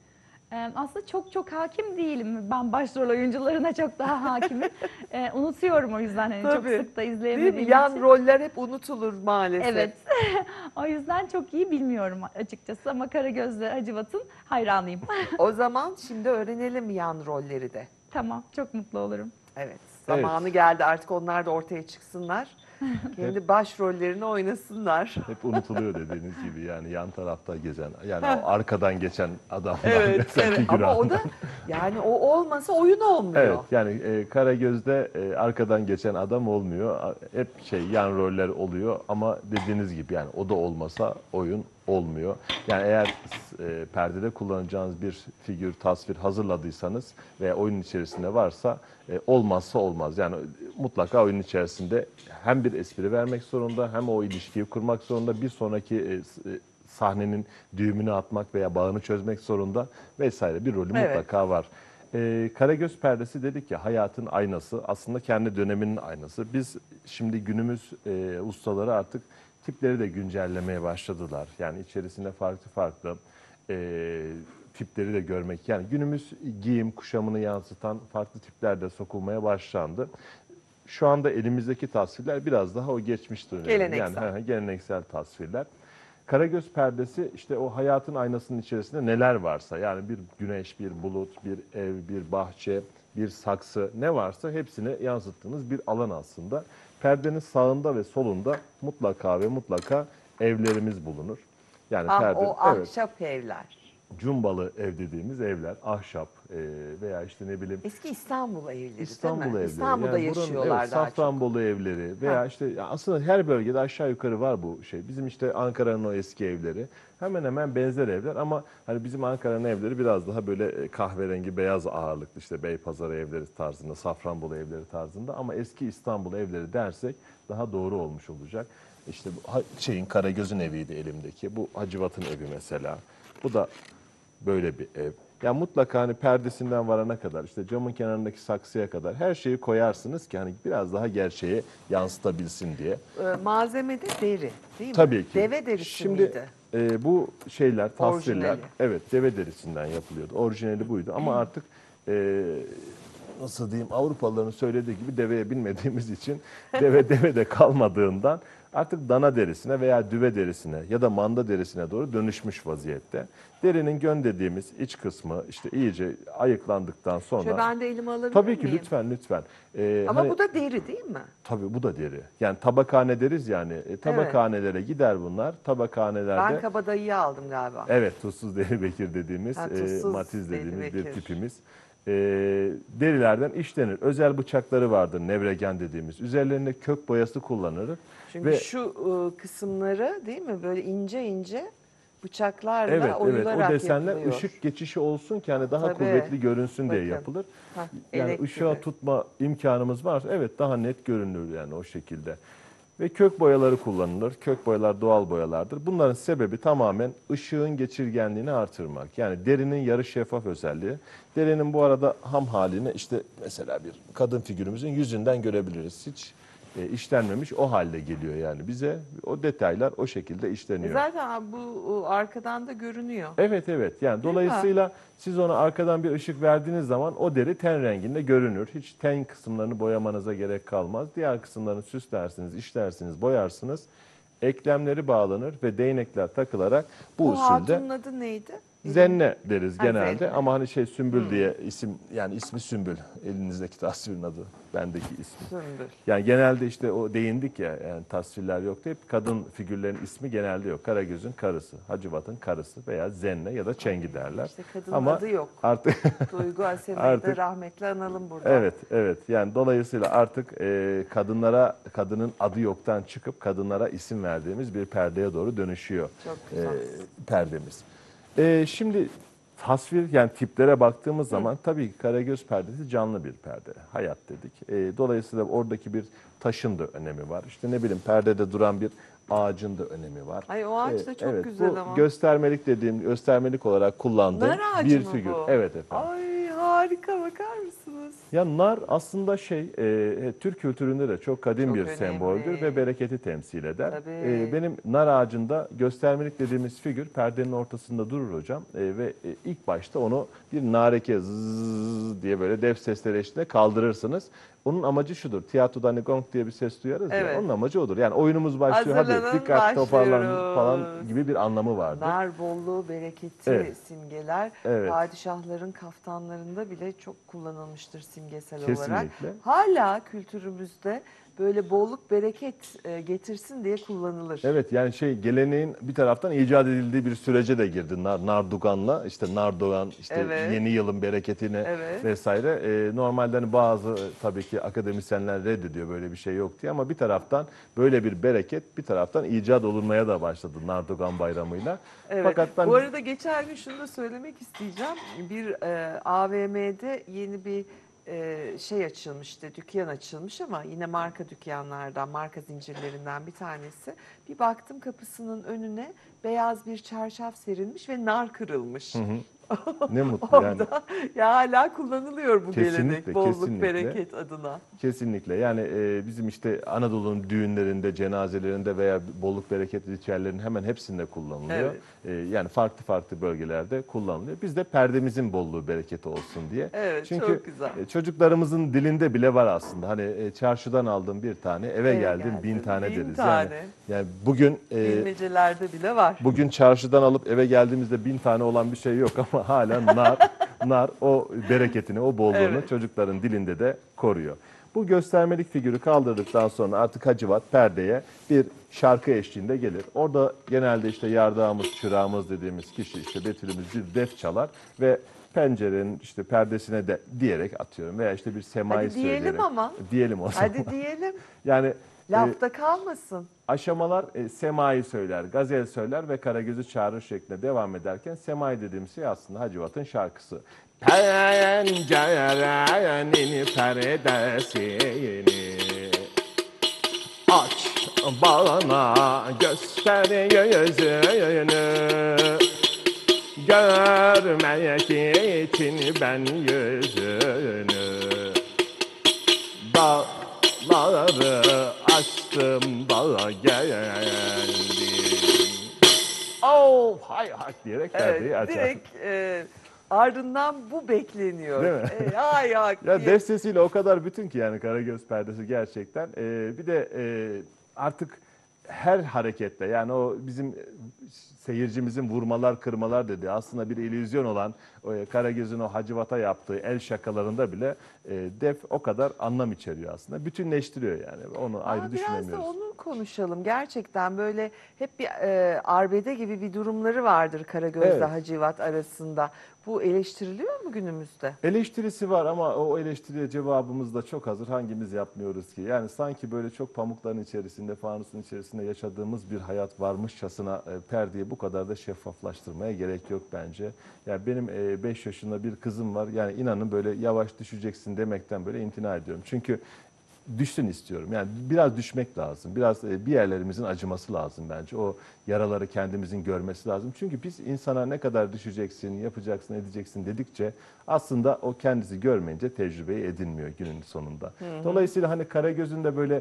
Aslında çok hakim değilim. Ben başrol oyuncularına çok daha hakimim. Unutuyorum o yüzden. Yani çok sık da izleyemediğim için. Yan roller hep unutulur maalesef. Evet. O yüzden çok iyi bilmiyorum açıkçası ama Karagöz Hacivat'ın hayranıyım. O zaman şimdi öğrenelim yan rolleri de. Tamam, çok mutlu olurum. Evet, zamanı geldi artık, onlar da ortaya çıksınlar. Kendi başrollerini oynasınlar. Hep unutuluyor dediğiniz gibi, yani yan tarafta gezen, yani arkadan geçen adamlar. Evet, evet. Ama o da, yani o olmasa oyun olmuyor. Evet, yani Karagöz'de arkadan geçen adam olmuyor. Hep yan roller oluyor ama dediğiniz gibi yani o da olmasa oyun olmuyor. Yani eğer perdede kullanacağınız bir figür, tasvir hazırladıysanız ve oyunun içerisinde varsa olmazsa olmaz. Yani mutlaka oyunun içerisinde hem bir espri vermek zorunda, hem o ilişkiyi kurmak zorunda, bir sonraki sahnenin düğümünü atmak veya bağını çözmek zorunda vesaire, bir rolü mutlaka var. Karagöz perdesi dedik ya, hayatın aynası, aslında kendi döneminin aynası. Biz şimdi günümüz ustaları artık tipleri de güncellemeye başladılar. Yani içerisinde farklı tipleri de görmek. Yani günümüz giyim kuşamını yansıtan farklı tipler de sokulmaya başlandı. Şu anda elimizdeki tasvirler biraz daha o geçmiş dönemi. Geleneksel. Yani geleneksel tasvirler. Karagöz perdesi işte o hayatın aynasının içerisinde neler varsa, yani bir güneş, bir bulut, bir ev, bir bahçe, bir saksı, ne varsa hepsini yansıttığınız bir alan aslında. Perdenin sağında ve solunda mutlaka ve mutlaka evlerimiz bulunur. Yani o ahşap evler. Cumbalı ev dediğimiz evler, ahşap veya işte ne bileyim. Eski İstanbul evleri, İstanbul değil mi? Evleri. İstanbul'da yani yaşıyorlar daha çok. Safranbolu evleri veya işte aslında her bölgede aşağı yukarı var bu şey. Bizim işte Ankara'nın o eski evleri hemen hemen benzer evler ama hani bizim Ankara'nın evleri biraz daha böyle kahverengi beyaz ağırlıklı, işte Beypazarı evleri tarzında, Safranbolu evleri tarzında, ama eski İstanbul evleri dersek daha doğru olmuş olacak. İşte Karagöz'ün eviydi elimdeki. Bu Hacivat'ın evi mesela. Bu da böyle bir ev. Yani mutlaka hani perdesinden varana kadar, işte camın kenarındaki saksıya kadar her şeyi koyarsınız ki hani biraz daha gerçeği yansıtabilsin diye. Malzemede deri değil mi? Tabii ki. Deve derisi miydi? Şimdi bu şeyler, tasvirler, evet, deve derisinden yapılıyordu. Orijinali buydu ama artık nasıl diyeyim, Avrupalıların söylediği gibi deveye binmediğimiz için deve de kalmadığından artık dana derisine veya düve derisine ya da manda derisine doğru dönüşmüş vaziyette. Derinin gön dediğimiz iç kısmı işte iyice ayıklandıktan sonra... Şöyle ben de elime alabilir miyim? Tabii ki, lütfen lütfen. Ama hani, bu da deri değil mi? Tabii, bu da deri. Yani tabakhane deriz yani. Tabakhanelere gider bunlar. Tabakhanelerde... Ben kabadayıyı aldım galiba. Evet, Tuzsuz Deli Bekir dediğimiz, matiz dediğimiz bir tipimiz. Derilerden işlenir. Özel bıçakları vardır, nevregen dediğimiz. Üzerlerinde kök boyası kullanılır. Çünkü şu kısımları değil mi, böyle ince ince bıçaklarla oyularak yapılıyor. O desenler yapılıyor. Işık geçişi olsun ki hani daha kuvvetli görünsün diye yapılır. Yani ışığa tutma imkanımız var. Evet, daha net görünür yani o şekilde. Ve kök boyaları kullanılır. Kök boyalar doğal boyalardır. Bunların sebebi tamamen ışığın geçirgenliğini artırmak. Yani derinin yarı şeffaf özelliği. Derinin bu arada ham halini işte mesela bir kadın figürümüzün yüzünden görebiliriz. Hiç işlenmemiş o halde geliyor yani bize. O detaylar o şekilde işleniyor. Zaten bu arkadan da görünüyor. Evet evet. Yani dolayısıyla siz ona arkadan bir ışık verdiğiniz zaman o deri ten renginde görünür. Hiç ten kısımlarını boyamanıza gerek kalmaz. Diğer kısımlarını süslersiniz, işlersiniz, boyarsınız. Eklemleri bağlanır ve değnekler takılarak bu usulde... Hatunun adı neydi? Zenne deriz genelde ama hani Sümbül diye isim, yani ismi Sümbül, elinizdeki tasvirin adı, bendeki ismi. Sümbül. Yani genelde işte o değindik ya, yani tasvirler yoktu, hep kadın figürlerin ismi genelde yok. Karagöz'ün karısı, Hacivat'ın karısı veya Zenne ya da Çengi derler. İşte kadın adı yok. Artık Duygu Asemek'le de rahmetli analım burada. Evet evet, yani dolayısıyla artık kadınlara, kadının adı yoktan çıkıp kadınlara isim verdiğimiz bir perdeye doğru dönüşüyor. Çok güzel. Perdemiz. Şimdi tasvir, yani tiplere baktığımız zaman tabii ki Karagöz perdesi canlı bir perde. Hayat dedik. Dolayısıyla oradaki bir taşın da önemi var. İşte ne bileyim, perdede duran bir ağacın da önemi var. Ay, o ağaç da çok güzel ama. Göstermelik dediğim, göstermelik olarak kullandığım bir figür. Bu? Evet efendim. Ay, Harika, bakar mısınız? Ya nar aslında Türk kültüründe de çok kadim bir semboldür ve bereketi temsil eder. Benim nar ağacında göstermelik dediğimiz figür perdenin ortasında durur hocam. Ve ilk başta onu bir nareke zzzz diye böyle def sesleri eşliğinde kaldırırsınız. Onun amacı şudur. Tiyatroda hani gong diye bir ses duyarız ya. Onun amacı odur. Yani oyunumuz başlıyor. Hazırlanın, hadi dikkat toparlanın falan gibi bir anlamı vardır. Nar bolluğu, bereketi simgeler. Padişahların kaftanlarında bile çok kullanılmıştır simgesel olarak. Hala kültürümüzde böyle bolluk bereket getirsin diye kullanılır. Evet, yani geleneğin bir taraftan icat edildiği bir sürece de girdi. Nardogan'la Nardogan yeni yılın bereketine vesaire. Normalde hani bazı tabii ki akademisyenler reddediyor böyle bir şey yok diye, ama bir taraftan böyle bir bereket bir taraftan icat olunmaya da başladı Nardogan bayramıyla. Fakat ben... Bu arada geçen gün şunu da söylemek isteyeceğim. Bir AVM'de yeni bir açılmıştı, dükkan açılmış ama yine marka dükkanlardan, marka zincirlerinden bir tanesi. Bir baktım kapısının önüne beyaz bir çarşaf serilmiş ve nar kırılmış. Ne mutlu yani. Ya hala kullanılıyor bu gelenek, bolluk bereket adına. Kesinlikle. Yani bizim Anadolu'nun düğünlerinde, cenazelerinde veya bolluk bereket ritüellerinin hemen hepsinde kullanılıyor. Yani farklı farklı bölgelerde kullanılıyor. Biz de perdemizin bolluğu bereketi olsun diye. Evet, çünkü çok güzel. Çocuklarımızın dilinde bile var aslında. Hani çarşıdan aldım bir tane, eve geldim bin tane deriz. Yani bugün bilmecelerde bile var. Bugün çarşıdan alıp eve geldiğimizde 1000 tane olan bir şey yok ama hala nar o bereketini, o bolluğunu çocukların dilinde de koruyor. Bu göstermelik figürü kaldırdıktan sonra artık Hacivat perdeye bir şarkı eşliğinde gelir. Orada genelde yardağımız, çırağımız dediğimiz kişi Betül'ümüz bir def çalar ve pencerenin perdesine de diyerek atıyorum veya bir semai söyleyerek. Diyelim ama. Diyelim o zaman. Hadi diyelim. Yani lafta kalmasın. Aşamalar semai söyler, gazel söyler ve Karagöz'ü çağırır şeklinde devam ederken semai dediğimiz şey aslında Hacivat'ın şarkısı. Pencerenin perdesini aç bana, göster yüzünü, görmek için ben yüzünü dağları açtım, dağa geldim. Oh, hay hay diyerek perdeyi açar. Direkt ardından bu bekleniyor. Değil mi? Hay hay ya, def sesiyle o kadar bütün ki yani Karagöz perdesi gerçekten. Bir de artık her harekette, yani o bizim seyircimizin vurmalar, kırmalar dediği aslında bir illüzyon olan Karagöz'ün o Hacivat'a yaptığı el şakalarında bile def o kadar anlam içeriyor aslında. Bütünleştiriyor yani. Onu ayrı düşünemiyoruz. Biraz da onu konuşalım. Gerçekten böyle hep bir arbede gibi bir durumları vardır Karagöz'le Hacivat arasında. Bu eleştiriliyor mu günümüzde? Eleştirisi var ama o eleştiriye cevabımız da çok hazır. Hangimiz yapmıyoruz ki? Yani sanki böyle çok pamukların içerisinde, fanusun içerisinde yaşadığımız bir hayat varmışçasına perdeyi bu kadar da şeffaflaştırmaya gerek yok bence. Yani benim 5 yaşında bir kızım var. Yani inanın böyle yavaş düşeceksin demekten böyle imtina ediyorum. Çünkü düşsün istiyorum. Yani biraz düşmek lazım. Biraz bir yerlerimizin acıması lazım bence. O yaraları kendimizin görmesi lazım. Çünkü biz insana ne kadar düşeceksin, yapacaksın, edeceksin dedikçe aslında o kendisi görmeyince tecrübeyi edinmiyor günün sonunda. Dolayısıyla hani Karagöz'ün de böyle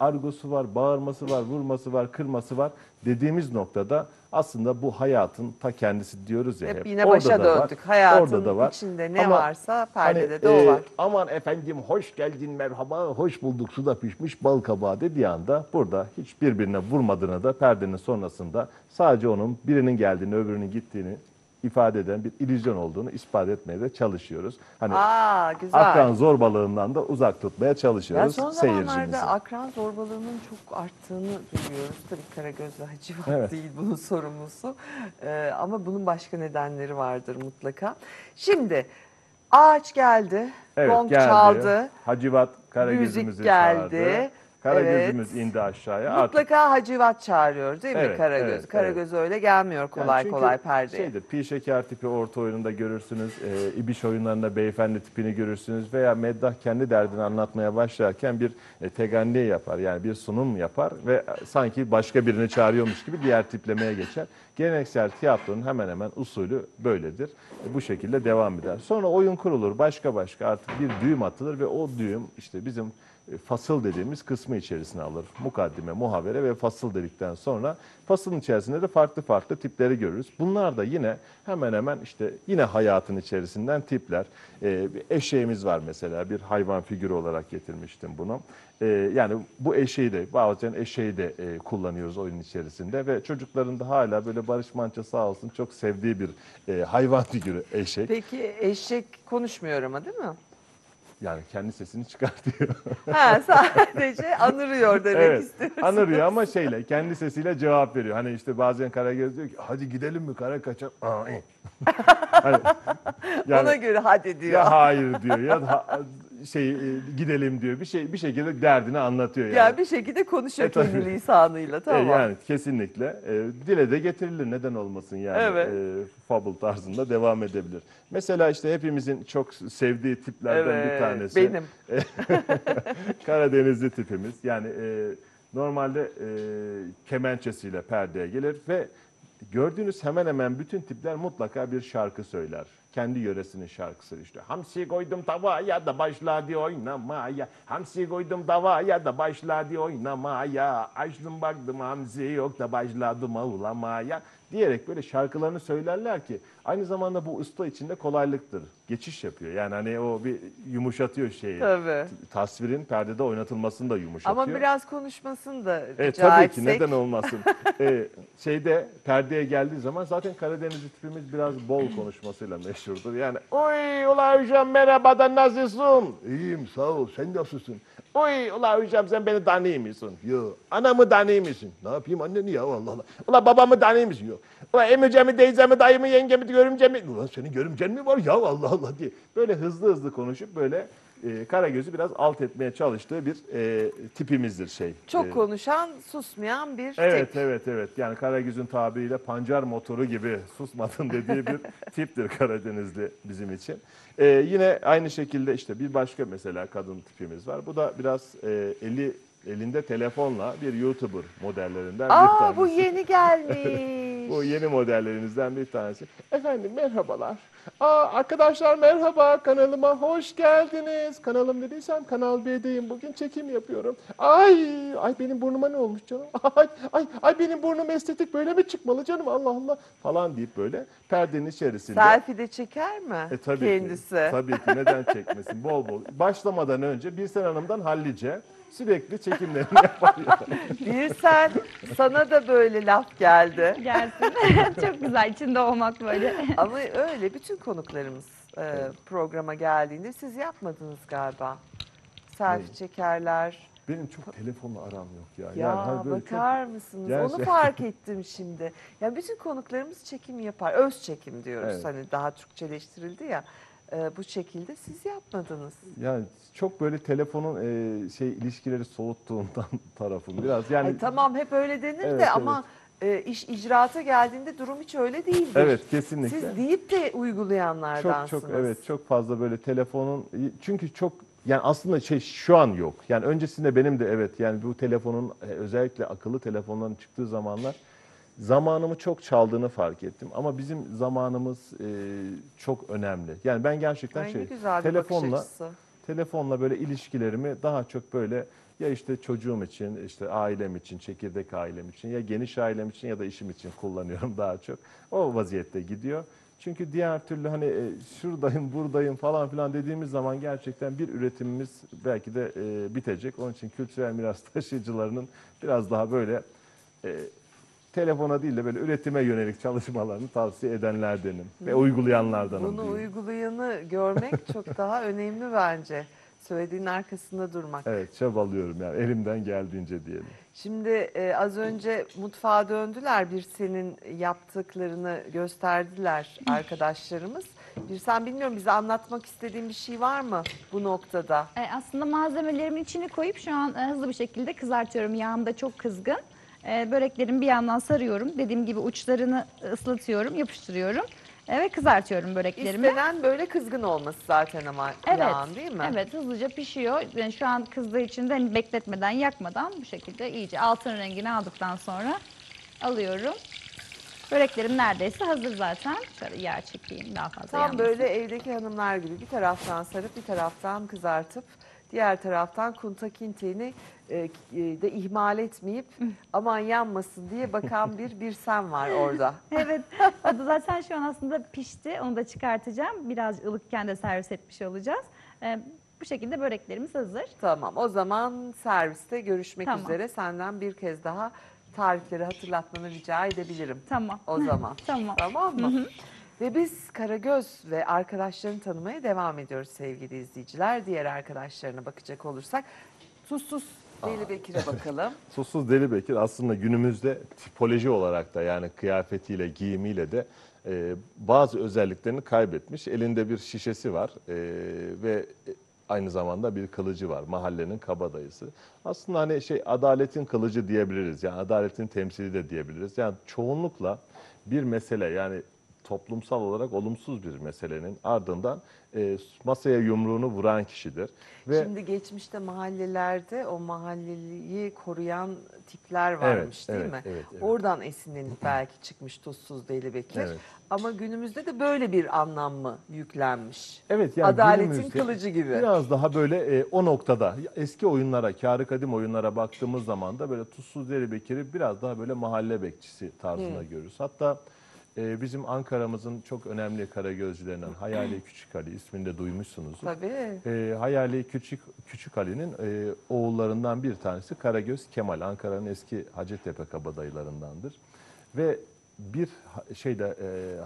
argosu var, bağırması var, vurması var, kırması var dediğimiz noktada aslında bu hayatın ta kendisi diyoruz ya. Hep yine başa döndük. Hayatın içinde ne varsa perdede de o var. Aman efendim hoş geldin, merhaba, hoş bulduk, suda pişmiş bal kabağı dediği anda burada hiç birbirine vurmadığını da perdenin sonrasında sadece onun birinin geldiğini öbürünün gittiğini ifade eden bir illüzyon olduğunu ispat etmeye de çalışıyoruz. Hani akran zorbalığından da uzak tutmaya çalışıyoruz seyircimizi. Son zamanlarda akran zorbalığının çok arttığını duyuyoruz. Tabii Karagöz ve Hacivat değil bunun sorumlusu. Ama bunun başka nedenleri vardır mutlaka. Şimdi ağaç geldi, gong geldi, çaldı, Hacivat Karagöz'ümüzü çağırdı. Karagöz'ümüz indi aşağıya. Mutlaka artık... Hacivat çağırıyor değil mi Karagöz? Evet, Karagöz öyle gelmiyor kolay kolay perdeye. Şeydir, pi şeker tipi orta oyununda görürsünüz, İbiş oyunlarında beyefendi tipini görürsünüz veya meddah kendi derdini anlatmaya başlarken bir teganniye yapar, yani bir sunum yapar ve sanki başka birini çağırıyormuş gibi diğer tiplemeye geçer. Geleneksel tiyatronun hemen hemen usulü böyledir. Bu şekilde devam eder. Sonra oyun kurulur, başka artık bir düğüm atılır ve o düğüm işte bizim fasıl dediğimiz kısmı içerisine alır. Mukaddime, muhabere ve fasıl dedikten sonra fasılın içerisinde de farklı tipleri görürüz. Bunlar da yine hemen hemen işte yine hayatın içerisinden tipler. Eşeğimiz var mesela, bir hayvan figürü olarak getirmiştim bunu. Yani bu eşeği de bazen kullanıyoruz oyunun içerisinde ve çocukların da hala böyle Barış Manço sağ olsun çok sevdiği bir hayvan figürü eşek. Peki eşek konuşmuyor ama değil mi? Yani kendi sesini çıkartıyor. Ha, sadece anırıyor demek istiyorsunuz. Anırıyor ama şeyle, kendi sesiyle cevap veriyor. Hani işte bazen Karagöz diyor ki hadi gidelim mi kara kaçak? Hani, yani, ona göre hadi diyor. Ya hayır diyor ya gidelim diyor. Bir şekilde derdini anlatıyor yani. Ya bir şekilde konuşuyor kendi lisanıyla, tamam. Yani kesinlikle dile de getirilir, neden olmasın yani. Evet. Fable tarzında devam edebilir. Mesela işte hepimizin çok sevdiği tiplerden bir tanesi. Benim. Karadenizli tipimiz. Yani normalde kemençesiyle perdeye gelir ve gördüğünüz hemen hemen bütün tipler mutlaka bir şarkı söyler. Kendi yöresinin şarkısı işte. Hamsi koydum tavaya da başladı oynamaya. Hamsi koydum tavaya da başladı oynamaya. Açtım baktım hamsi yok da başladım avlamaya. Diyerek böyle şarkılarını söylerler ki aynı zamanda bu usta içinde kolaylıktır. Geçiş yapıyor. Yani hani o bir yumuşatıyor şeyi. Tabii. Tasvirin perdede oynatılmasını da yumuşatıyor. Ama biraz konuşmasını da rica tabii ki neden olmasın. Perdeye geldiği zaman zaten Karadenizli tipimiz biraz bol konuşmasıyla meşhurdur. Yani oy ula hocam merhaba da nasılsın? İyiyim sağ ol, sen nasılsın? Oy ula hocam sen beni tanıyor musun? Yok. Anamı tanıyor musun? Ne yapayım anneni ya Allah Allah. Ula babamı tanıyor musun? Yok. Ula emicemi, deyzemi, dayımı, yengemi, görümcemi. Ulan senin görümcen mi var ya Allah Allah diye. Böyle hızlı konuşup böyle Karagöz'ü biraz alt etmeye çalıştığı bir tipimizdir şey. Çok konuşan, susmayan bir tip. Evet. Yani Karagöz'ün tabiriyle pancar motoru gibi susmadın dediği bir tiptir Karadenizli bizim için. Yine aynı şekilde işte bir başka mesela kadın tipimiz var. Bu da biraz elinde telefonla bir YouTuber modellerinden bir tanesi. Bu yeni gelmiş. Bu yeni modellerimizden bir tanesi. Efendim merhabalar. Arkadaşlar merhaba, kanalıma hoş geldiniz. Kanalım dediysem Kanal B'deyim. Bugün çekim yapıyorum. Ay benim burnuma ne olmuş canım? Ay benim burnum estetik böyle mi çıkmalı canım? Allah Allah falan deyip böyle perdenin içerisinde. Selfie de çeker mi? Tabii kendisi. Ki, tabii ki neden çekmesin? Bol. Başlamadan önce Birsen Hanım'dan hallice sürekli çekimlerini yapar. Birsen, sana da böyle laf geldi. Gelsin. Çok güzel içinde olmak böyle. Ama öyle bütün konuklarımız programa geldiğinde siz yapmadınız galiba. Selfie çekerler. Benim çok telefonla aram yok ya. Yani bakar mısınız? Gerçekten. Onu fark ettim şimdi. Yani bütün konuklarımız çekim yapar. Öz çekim diyoruz. Hani daha Türkçeleştirildi ya. Bu şekilde siz yapmadınız. Yani çok böyle telefonun ilişkileri soğuttuğundan tarafım biraz. Yani tamam hep öyle denir de ama iş icraata geldiğinde durum hiç öyle değildir. Evet kesinlikle. Siz deyip de uygulayanlardansınız. Çok fazla böyle telefonun çünkü çok yani aslında şu an yok. Yani öncesinde benim de yani bu telefonun özellikle akıllı telefonların çıktığı zamanlar zamanımı çok çaldığını fark ettim. Ama bizim zamanımız çok önemli. Yani ben gerçekten telefonla böyle ilişkilerimi daha çok böyle ya işte çocuğum için, işte ailem için, çekirdek ailem için, ya geniş ailem için ya da işim için kullanıyorum daha çok. O vaziyette gidiyor. Çünkü diğer türlü hani şuradayım, buradayım falan filan dediğimiz zaman gerçekten bir üretimimiz belki de bitecek. Onun için kültürel miras taşıyıcılarının biraz daha böyle telefona değil de böyle üretime yönelik çalışmalarını tavsiye edenlerdenim ve uygulayanlardanım. Bunu diyeyim. Uygulayanı görmek çok daha önemli bence. Söylediğin arkasında durmak. Evet, çabalıyorum yani elimden geldiğince diyelim. Şimdi az önce mutfağa döndüler, Birsen'in yaptıklarını gösterdiler arkadaşlarımız. Birsen, bilmiyorum, bize anlatmak istediğin bir şey var mı bu noktada? Aslında malzemelerimin içine koyup şu an hızlı bir şekilde kızartıyorum. Yağım da çok kızgın. Böreklerimi bir yandan sarıyorum. Dediğim gibi uçlarını ıslatıyorum, yapıştırıyorum. Ve kızartıyorum böreklerimi. İstenen böyle kızgın olması zaten ama evet, yağın değil mi? Evet, hızlıca pişiyor. Yani şu an kızdığı için de bekletmeden, yakmadan bu şekilde iyice altın rengini aldıktan sonra alıyorum. Böreklerim neredeyse hazır zaten. Şöyle yağ çekeyim daha fazla. Tam yanmasın. Böyle evdeki hanımlar gibi bir taraftan sarıp bir taraftan kızartıp diğer taraftan kunta kintiğini de ihmal etmeyip aman yanmasın diye bakan bir sen var orada. Evet, o da zaten şu an aslında pişti. Onu da çıkartacağım. Biraz ılıkken de servis etmiş olacağız. Bu şekilde böreklerimiz hazır. Tamam, o zaman serviste görüşmek üzere. Senden bir kez daha tarifleri hatırlatmanı rica edebilirim. Tamam. O zaman. Tamam. Tamam mı? Ve biz Karagöz ve arkadaşlarını tanımaya devam ediyoruz sevgili izleyiciler. Diğer arkadaşlarına bakacak olursak Tuzsuz Deli Bekir'e bakalım. Tuzsuz Deli Bekir aslında günümüzde tipoloji olarak da, yani kıyafetiyle, giyimiyle de bazı özelliklerini kaybetmiş. Elinde bir şişesi var ve aynı zamanda bir kılıcı var. Mahallenin kabadayısı. Aslında hani adaletin kılıcı diyebiliriz. Yani adaletin temsili de diyebiliriz. Yani çoğunlukla bir mesele, yani toplumsal olarak olumsuz bir meselenin ardından masaya yumruğunu vuran kişidir. Ve şimdi geçmişte mahallelerde o mahalleliyi koruyan tipler varmış, evet, değil mi? Evet, evet. Oradan esinlenip belki çıkmış Tuzsuz Deli Bekir. Evet. Ama günümüzde de böyle bir anlam mı yüklenmiş? Evet, yani adaletin kılıcı gibi. Biraz daha böyle o noktada eski oyunlara, kâr-ı kadim oyunlara baktığımız zaman da böyle Tuzsuz Deli Bekir'i biraz daha böyle mahalle bekçisi tarzında görürüz. Hatta bizim Ankara'mızın çok önemli karagözcülerinden Hayali Küçük Ali, ismini de duymuşsunuz. Tabii. Hayali Küçük Ali'nin oğullarından bir tanesi Karagöz Kemal. Ankara'nın eski Hacettepe kabadayılarındandır. Ve bir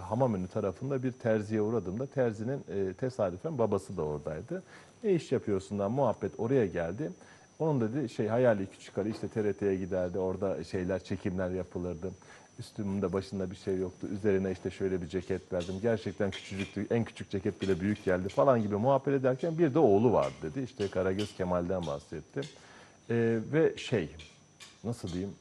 Hamamönü tarafında bir terziye uğradığımda terzinin tesadüfen babası da oradaydı. Ne iş yapıyorsundan muhabbet oraya geldi. Onun dedi Hayali Küçük Ali işte TRT'ye giderdi, orada çekimler yapılırdı. Üstümde başında bir şey yoktu. Üzerine şöyle bir ceket verdim. Gerçekten küçücüktü. En küçük ceket bile büyük geldi falan gibi muhabbet ederken bir de oğlu vardı dedi. Karagöz Kemal'den bahsetti. Ve nasıl diyeyim?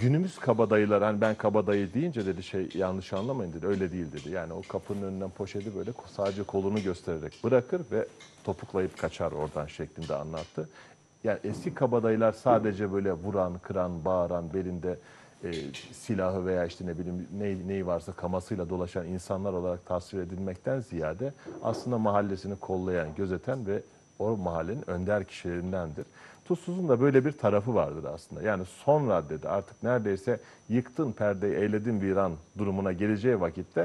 Günümüz kabadayılar, hani ben kabadayı deyince dedi yanlış anlamayın dedi. Öyle değil dedi. Yani o kapının önünden poşeti böyle sadece kolunu göstererek bırakır ve topuklayıp kaçar oradan şeklinde anlattı. Yani eski kabadayılar sadece böyle vuran, kıran, bağıran, belinde silahı veya neyi varsa kamasıyla dolaşan insanlar olarak tasvir edilmekten ziyade aslında mahallesini kollayan, gözeten ve o mahallenin önder kişilerindendir. Tuzsuz'un da böyle bir tarafı vardır aslında. Yani son raddede artık neredeyse yıktın perdeyi, eyledin viran durumuna geleceği vakitte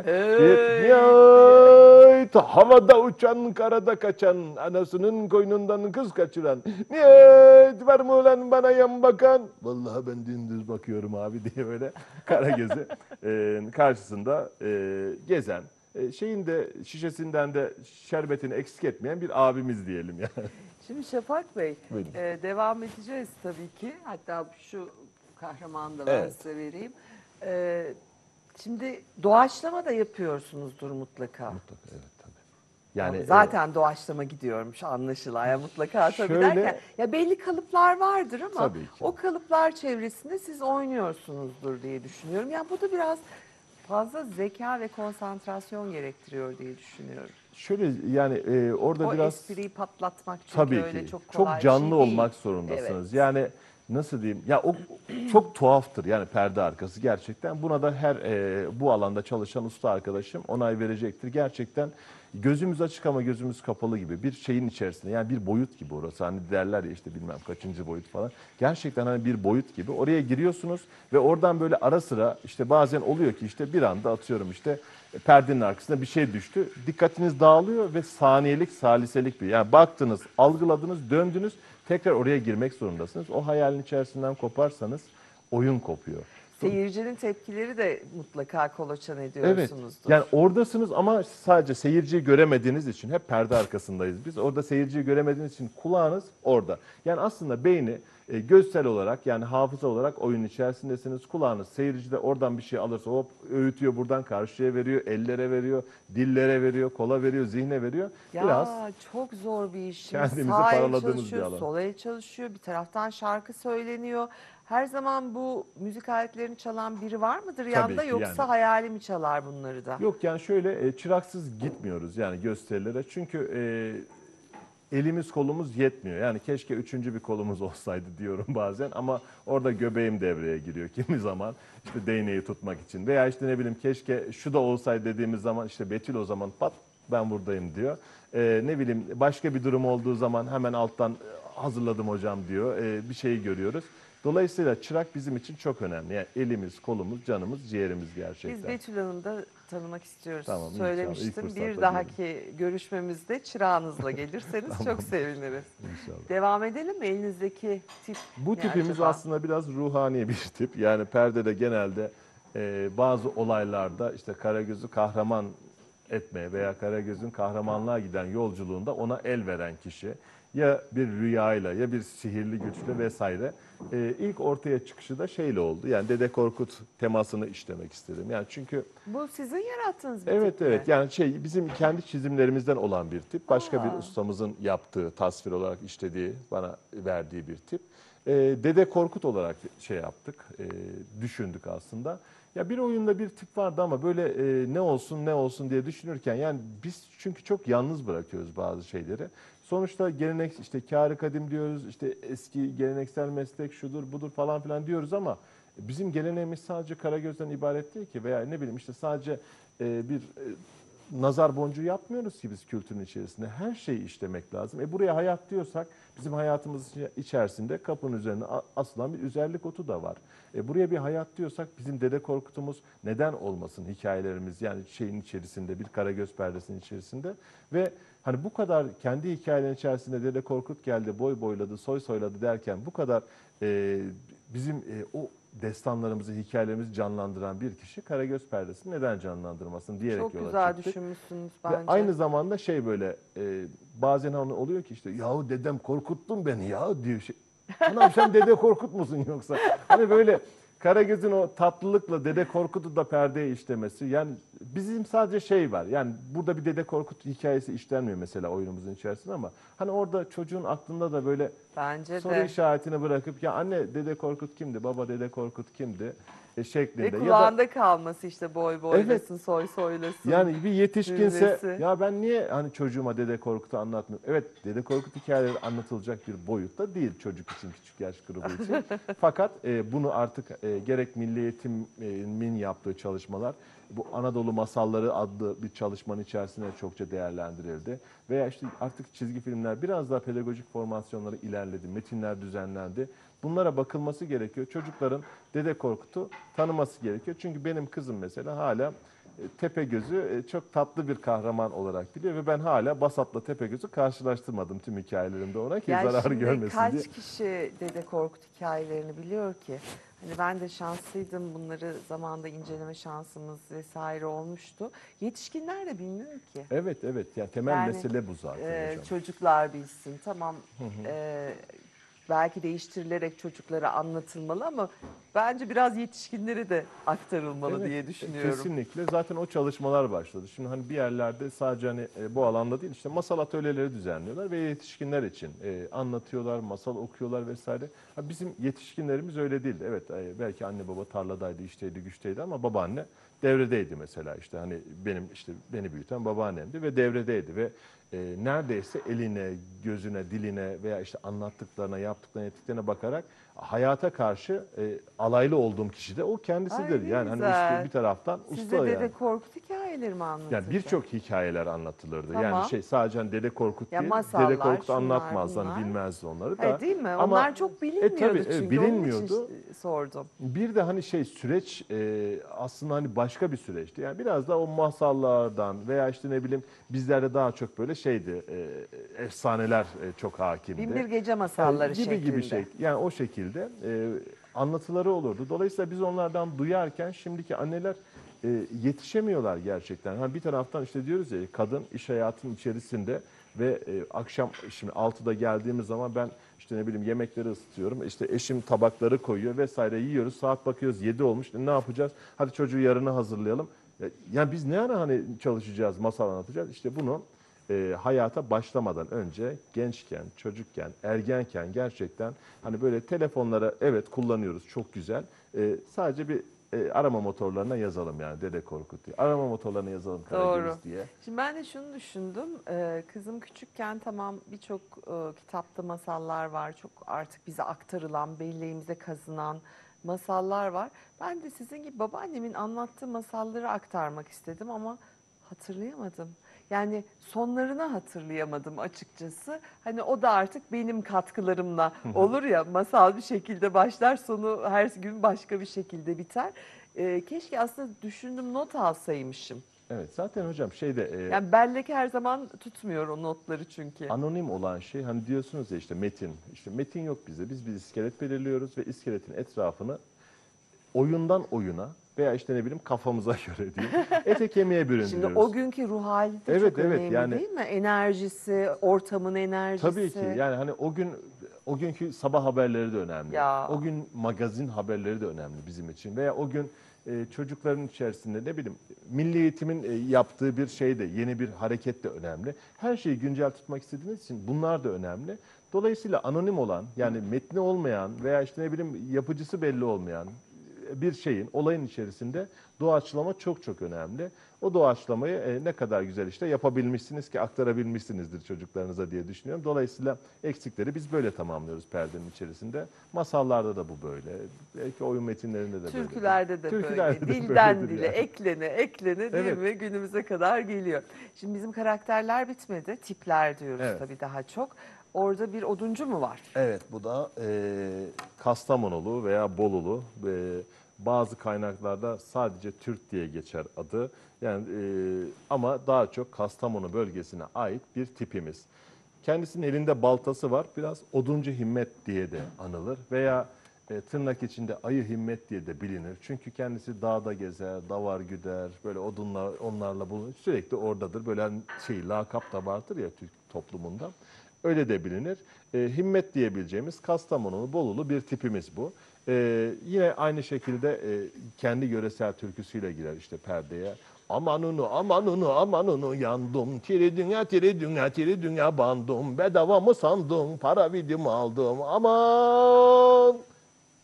havada uçan, karada kaçan, anasının koynundan kız kaçıran, niyet var mı ulan bana yan bakan? Vallahi ben dümdüz bakıyorum abi diye böyle Karagöz'ü karşısında gezen, şişesinden de şerbetini eksik etmeyen bir abimiz diyelim yani. Şimdi Şafak Bey, devam edeceğiz tabii ki. Hatta şu kahramanı da ben size vereyim. Şimdi doğaçlama da yapıyorsunuzdur mutlaka. Mutlaka, evet tabii. Yani zaten doğaçlama gidiyormuş anlaşılan. Ya, mutlaka tabii derken ya belli kalıplar vardır ama o kalıplar çevresinde siz oynuyorsunuzdur diye düşünüyorum. Yani bu da biraz fazla zeka ve konsantrasyon gerektiriyor diye düşünüyorum. Şöyle yani orada o biraz espriyi patlatmak çünkü tabii öyle ki çok kolay, çok canlı olmak zorundasınız. Evet. Yani nasıl diyeyim? Ya o çok tuhaftır yani perde arkası gerçekten. Buna da her bu alanda çalışan usta arkadaşım onay verecektir. Gerçekten gözümüz açık ama gözümüz kapalı gibi bir şeyin içerisinde, yani bir boyut gibi orası. Hani derler ya bilmem kaçıncı boyut falan. Gerçekten hani bir boyut gibi oraya giriyorsunuz ve oradan böyle ara sıra bazen oluyor ki bir anda atıyorum perdenin arkasında bir şey düştü. Dikkatiniz dağılıyor ve saniyelik, saliselik bir. Yani baktınız, algıladınız, döndünüz. Tekrar oraya girmek zorundasınız. O hayalin içerisinden koparsanız oyun kopuyor. Seyircinin tepkileri de mutlaka kolaçan ediyorsunuzdur. Evet. Yani oradasınız ama sadece seyirciyi göremediğiniz için, hep perde arkasındayız biz. Orada seyirciyi göremediğiniz için kulağınız orada. Yani aslında beyni gözsel olarak, yani hafıza olarak oyun içerisindesiniz. Kulağınız seyircide, oradan bir şey alırsa hop öğütüyor, buradan karşıya veriyor, ellere veriyor, dillere veriyor, kola veriyor, zihne veriyor. Ya biraz çok zor bir iş. Kendimizi paraladığımız bir alan. Sol el çalışıyor, bir taraftan şarkı söyleniyor. Her zaman bu müzik aletlerini çalan biri var mıdır yanda, yoksa yani hayali mi çalar bunları da? Yok yani şöyle çıraksız gitmiyoruz yani gösterilere. Çünkü elimiz kolumuz yetmiyor. Yani keşke üçüncü bir kolumuz olsaydı diyorum bazen, ama orada göbeğim devreye giriyor kimi zaman. İşte değneği tutmak için veya işte ne bileyim keşke şu da olsaydı dediğimiz zaman işte Betül o zaman pat ben buradayım diyor. Ne bileyim başka bir durum olduğu zaman hemen alttan hazırladım hocam diyor. Bir şeyi görüyoruz. Dolayısıyla çırak bizim için çok önemli. Yani elimiz, kolumuz, canımız, ciğerimiz gerçekten. Biz Betül Hanım'ı da tanımak istiyoruz. Tamam, söylemiştim. Bir dahaki görüşmemizde çırağınızla gelirseniz tamam, çok seviniriz. İnşallah. Devam edelim mi? Elinizdeki tip. Bu tipimiz acaba aslında biraz ruhani bir tip. Yani perdede genelde bazı olaylarda işte Karagöz'ü kahraman etmeye veya Karagöz'ün kahramanlığa giden yolculuğunda ona el veren kişi, ya bir rüyayla ya bir sihirli güçle vesaire. İlk ortaya çıkışı da şeyle oldu. Yani Dede Korkut temasını işlemek istedim. Yani çünkü bu sizin yarattığınız bir tip. Evet. Yani şey, bizim kendi çizimlerimizden olan bir tip. Başka bir ustamızın yaptığı, tasvir olarak işlediği, bana verdiği bir tip. Dede Korkut olarak şey yaptık, düşündük aslında. Ya bir oyunda bir tip vardı ama böyle ne olsun diye düşünürken, yani biz çünkü çok yalnız bırakıyoruz bazı şeyleri. Sonuçta gelenek, işte kâr-ı kadim diyoruz, işte eski geleneksel meslek şudur budur falan filan diyoruz ama bizim geleneğimiz sadece Karagöz'den ibaret değil ki, veya ne bileyim işte sadece bir nazar boncuğu yapmıyoruz ki biz kültürün içerisinde. Her şeyi işlemek lazım. Buraya hayat diyorsak bizim hayatımız içerisinde kapının üzerine asılan bir üzerlik otu da var. Buraya bir hayat diyorsak bizim Dede Korkut'umuz neden olmasın, hikayelerimiz yani şeyin içerisinde, bir Karagöz perdesinin içerisinde. Ve hani bu kadar kendi hikayenin içerisinde Dede Korkut geldi, boy boyladı, soy soyladı derken bu kadar bizim o destanlarımızı, hikayelerimizi canlandıran bir kişi Karagöz perdesini neden canlandırmasın diyerek yola çıktık. Çok güzel düşünmüşsünüz bence. Ve aynı zamanda şey böyle bazen oluyor ki işte yahu dedem korkuttun beni ya diyor. Anam sen Dede Korkut musun yoksa? Hani böyle Karagöz'ün o tatlılıkla Dede Korkut'u da perdeye işlemesi. Yani bizim sadece şey var. Yani burada bir Dede Korkut hikayesi işlenmiyor mesela oyunumuzun içerisinde ama hani orada çocuğun aklında da böyle bence soru işaretini bırakıp ya anne Dede Korkut kimdi, baba Dede Korkut kimdi şeklinde. Ve kulağında ya da kalması işte boy boylasın, soy soylasın. Yani bir yetişkinse cümlesi, ya ben niye hani çocuğuma Dede Korkut'u anlatmıyorum? Evet, Dede Korkut hikayeleri anlatılacak bir boyutta değil çocuk için, küçük yaş grubu için. Fakat bunu artık gerek Milli Eğitim'in yaptığı çalışmalar, bu Anadolu Masalları adlı bir çalışmanın içerisinde çokça değerlendirildi. Veya işte artık çizgi filmler biraz daha pedagojik formasyonları ilerledi, metinler düzenlendi. Bunlara bakılması gerekiyor. Çocukların Dede Korkut'u tanıması gerekiyor. Çünkü benim kızım mesela hala Tepegöz'ü çok tatlı bir kahraman olarak biliyor ve ben hala Basat'la Tepegöz'ü karşılaştırmadım tüm hikayelerimde ona ki yani zarar görmesin diye. Kaç kişi Dede Korkut hikayelerini biliyor ki? Hani ben de şanslıydım, bunları zamanında inceleme şansımız vesaire olmuştu. Yetişkinler de bilmiyor ki. Evet. Yani temel mesele bu zaten hocam. Çocuklar bilsin, tamam. Belki değiştirilerek çocuklara anlatılmalı ama bence biraz yetişkinlere de aktarılmalı diye düşünüyorum. Kesinlikle. Zaten o çalışmalar başladı. Şimdi hani bir yerlerde sadece hani bu alanda değil, işte masal atölyeleri düzenliyorlar ve yetişkinler için anlatıyorlar, masal okuyorlar vesaire. Bizim yetişkinlerimiz öyle değildi. Evet, belki anne baba tarladaydı, işteydi, güçteydi ama babaanne devredeydi mesela. İşte hani benim işte beni büyüten babaannemdi ve devredeydi ve neredeyse eline, gözüne, diline veya işte anlattıklarına, yaptıklarına, ettiklerine bakarak hayata karşı alaylı olduğum kişi de o kendisidir. Ay, yani hani işte bir taraftan size usta Dede Korkut hikayeleri mi anlatılıyor? Yani birçok hikayeler anlatılırdı. Tamam. Yani şey sadece hani Dede Korkut değil, masallar, Dede Korkut anlatmaz, hani bilmez onları da. Hayır, değil mi? Ama onlar çok bilinmiyordu çünkü bilinmiyordu. Onun için sordum. Bir de hani şey süreç aslında hani başka bir süreçti. Yani biraz da o masallardan veya işte ne bileyim bizlerde daha çok böyle şeydi, efsaneler çok hakimdi. Binbir Gece masalları gibi şeklinde. Yani o şekilde anlatıları olurdu. Dolayısıyla biz onlardan duyarken şimdiki anneler yetişemiyorlar gerçekten. Hani bir taraftan işte diyoruz ya, kadın iş hayatının içerisinde ve akşam şimdi 6'da geldiğimiz zaman ben işte ne bileyim yemekleri ısıtıyorum. İşte eşim tabakları koyuyor vesaire, yiyoruz. Saat bakıyoruz 7 olmuş. Ne yapacağız? Hadi çocuğu yarına hazırlayalım. Yani biz ne ara hani çalışacağız, masal anlatacağız? İşte bunu hayata başlamadan önce, gençken, çocukken, ergenken gerçekten hani böyle telefonlara evet kullanıyoruz, çok güzel. Sadece bir arama motorlarına yazalım yani Dede Korkut diye. Arama motorlarına yazalım Karagöz diye. Şimdi ben de şunu düşündüm. Kızım küçükken tamam birçok kitapta masallar var. Çok artık bize aktarılan, belleğimize kazınan masallar var. Ben de sizin gibi babaannemin anlattığı masalları aktarmak istedim ama hatırlayamadım. Yani sonlarını hatırlayamadım açıkçası. Hani o da artık benim katkılarımla olur ya, masal bir şekilde başlar, sonu her gün başka bir şekilde biter. Keşke aslında düşündüm, not alsaymışım. Evet zaten hocam şeyde... yani bellek her zaman tutmuyor o notları çünkü. Anonim olan şey hani diyorsunuz ya işte metin. İşte metin yok bizde. Biz bir iskelet belirliyoruz ve iskeletin etrafını oyundan oyuna veya işte ne bileyim kafamıza göre diyeyim, ete kemiğe büründürüyoruz. Şimdi o günkü ruh hali de evet, çok önemli yani, değil mi? Enerjisi, ortamın enerjisi. Tabii ki yani hani o günkü sabah haberleri de önemli. Ya. O gün magazin haberleri de önemli bizim için. Veya o gün çocukların içerisinde ne bileyim Milli Eğitim'in yaptığı bir şey de, yeni bir hareket de önemli. Her şeyi güncel tutmak istediğiniz için bunlar da önemli. Dolayısıyla anonim olan yani metni olmayan veya işte ne bileyim yapıcısı belli olmayan bir şeyin, olayın içerisinde doğaçlama çok çok önemli. O doğaçlamayı ne kadar güzel işte yapabilmişsiniz ki aktarabilmişsinizdir çocuklarınıza diye düşünüyorum. Dolayısıyla eksikleri biz böyle tamamlıyoruz perdenin içerisinde. Masallarda da bu böyle. Belki oyun metinlerinde de türkülerde böyle. Türkülerde de böyle. Dilden dile yani, eklene değil evet mi? Günümüze kadar geliyor. Şimdi bizim karakterler bitmedi. Tipler diyoruz evet, tabii daha çok. Orada bir oduncu mu var? Evet, bu da Kastamonulu veya Bolulu. Bazı kaynaklarda sadece Türk diye geçer adı. Yani ama daha çok Kastamonu bölgesine ait bir tipimiz. Kendisinin elinde baltası var. Biraz oduncu Himmet diye de anılır veya tırnak içinde ayı Himmet diye de bilinir. Çünkü kendisi dağda gezer, davar güder, böyle odunlar, onlarla bulunur. Sürekli oradadır. Böyle şey, lakap da vardır ya Türk toplumunda. Öyle de bilinir. Himmet diyebileceğimiz Kastamonulu, Bolulu bir tipimiz bu. Yine aynı şekilde kendi yöresel türküsüyle girer işte perdeye. Amanunu, amanunu, amanunu yandım. Tiri dünya, tiri dünya, tiri dünya bandım. Bedava mı sandım, para vidim aldım. Aman,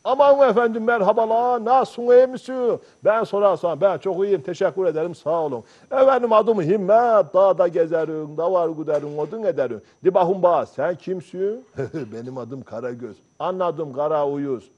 aman efendim merhabala, nasılsın iyi misin? Ben sorarsam ben çok iyiyim, teşekkür ederim, sağ olun. Efendim adım Himmet, dağda gezerim, davar güderim, odun ederim. Dibahumba, sen kimsin? Benim adım Karagöz. Anladım, kara uyuz.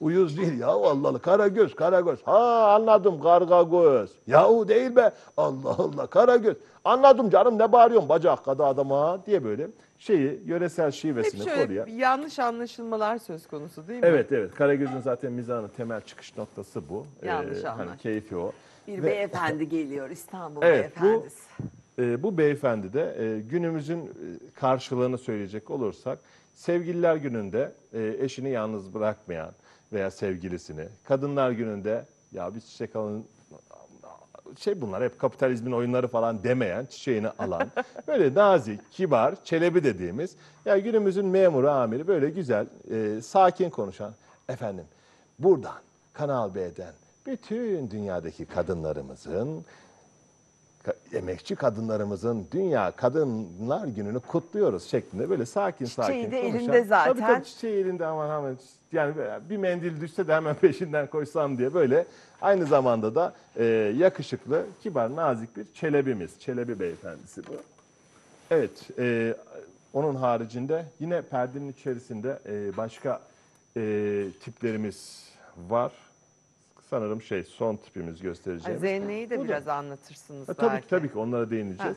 Uyuz değil ya Allah, Karagöz, Karagöz. Ha anladım, Karagöz. Yahu değil be, Allah Allah, Karagöz. Anladım canım, ne bağırıyorsun bacak kadar adama diye böyle şeyi, yöresel şivesini koruyan. Yanlış anlaşılmalar söz konusu değil mi? Evet evet, Karagöz'ün zaten mizahının temel çıkış noktası bu. Yanlış anlaşılma. Hani keyfi o. Bir beyefendi geliyor, İstanbul evet, beyefendisi. Bu beyefendi de günümüzün karşılığını söyleyecek olursak, Sevgililer Günü'nde eşini yalnız bırakmayan veya sevgilisini, Kadınlar Günü'nde ya biz çiçek alın, şey bunlar hep kapitalizmin oyunları falan demeyen, çiçeğini alan, böyle nazik, kibar, çelebi dediğimiz, ya günümüzün memuru, amiri böyle güzel, sakin konuşan, efendim buradan Kanal B'den bütün dünyadaki kadınlarımızın, emekçi kadınlarımızın Dünya Kadınlar Günü'nü kutluyoruz şeklinde böyle sakin sakin konuşan. Çiçeği de elinde zaten. Tabii tabii, çiçeği elinde, aman aman yani bir mendil düşse de hemen peşinden koşsam diye böyle aynı zamanda da yakışıklı, kibar, nazik bir çelebimiz. Çelebi beyefendisi bu. Evet, onun haricinde yine perdenin içerisinde başka tiplerimiz var. Sanırım şey son tipimiz göstereceğimiz. Zenne'yi de biraz anlatırsınız belki. Tabii ki, tabii ki onlara değineceğiz.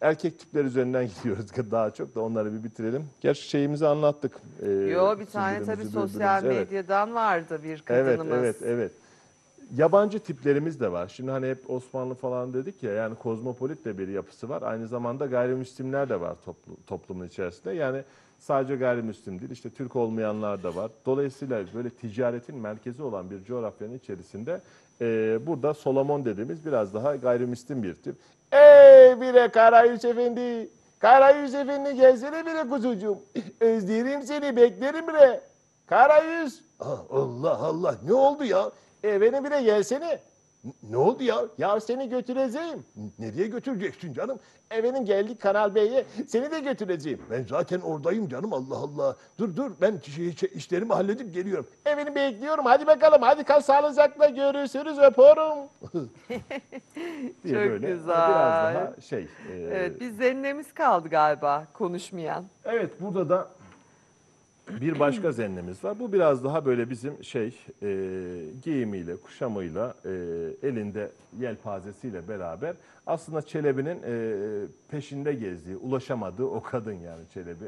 Erkek tipler üzerinden gidiyoruz daha çok da onları bir bitirelim. Gerçi şeyimizi anlattık. Yo bir tane tabii sosyal medyadan evet, vardı bir kadınımız. Evet evet evet. Yabancı tiplerimiz de var. Şimdi hani hep Osmanlı falan dedik ya, yani kozmopolit de bir yapısı var. Aynı zamanda gayrimüslimler de var toplumun içerisinde. Yani Sadece gayrimüslim değil, işte Türk olmayanlar da var. Dolayısıyla böyle ticaretin merkezi olan bir coğrafyanın içerisinde burada Solomon dediğimiz biraz daha gayrimüslim bir tip. Ey bire Karayüz Efendi, Karayüz Efendi gelsene bire kuzucuğum. Özlerim seni, beklerim bire. Karayüz. Allah Allah, ne oldu ya? Beni bire gelsene. Ne oldu ya? Ya seni götüreceğim. Nereye götüreceksin canım? Benim geldik Kanal B'ye. Seni de götüreceğim. Ben zaten oradayım canım, Allah Allah. Dur ben işlerimi halledip geliyorum. Benim bekliyorum. Hadi bakalım. Hadi kal sağlıcakla, görüşürüz. Öpüyorum. Çok böyle güzel. Biraz daha evet, biz zennemiz kaldı galiba konuşmayan. Evet, burada da bir başka zennemiz var. Bu biraz daha böyle bizim giyimiyle, kuşamıyla, elinde yelpazesiyle beraber aslında Çelebi'nin peşinde gezdiği, ulaşamadığı o kadın yani Çelebi.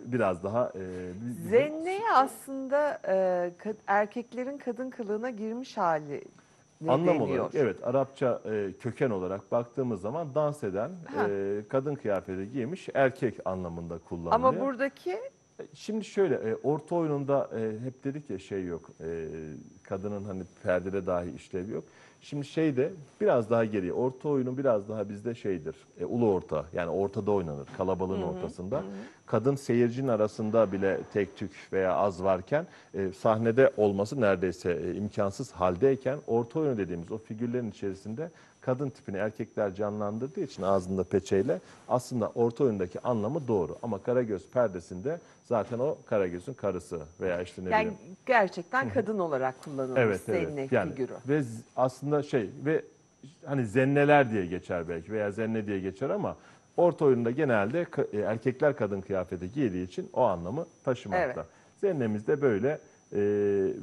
Biraz daha... Zenneye aslında erkeklerin kadın kılığına girmiş hali. Anlam olarak, evet, Arapça köken olarak baktığımız zaman dans eden, kadın kıyafeti giymiş erkek anlamında kullanılıyor. Ama buradaki... Şimdi şöyle, orta oyununda hep dedik ya yok, kadının hani perdede dahi işlevi yok. Şimdi de biraz daha geriye, orta oyunu biraz daha bizde ulu orta, yani ortada oynanır, kalabalığın ortasında. Kadın seyircinin arasında bile tek tük veya az varken, sahnede olması neredeyse imkansız haldeyken, orta oyunu dediğimiz o figürlerin içerisinde kadın tipini erkekler canlandırdığı için ağzında peçeyle aslında orta oyundaki anlamı doğru. Ama Karagöz perdesinde zaten o Karagöz'ün karısı veya işte ne bileyim. Yani gerçekten kadın olarak kullanılmış zenne figürü. Ve aslında ve hani zenneler diye geçer belki veya zenne diye geçer ama orta oyunda genelde erkekler kadın kıyafeti giydiği için o anlamı taşımakta. Evet. Zennemizde böyle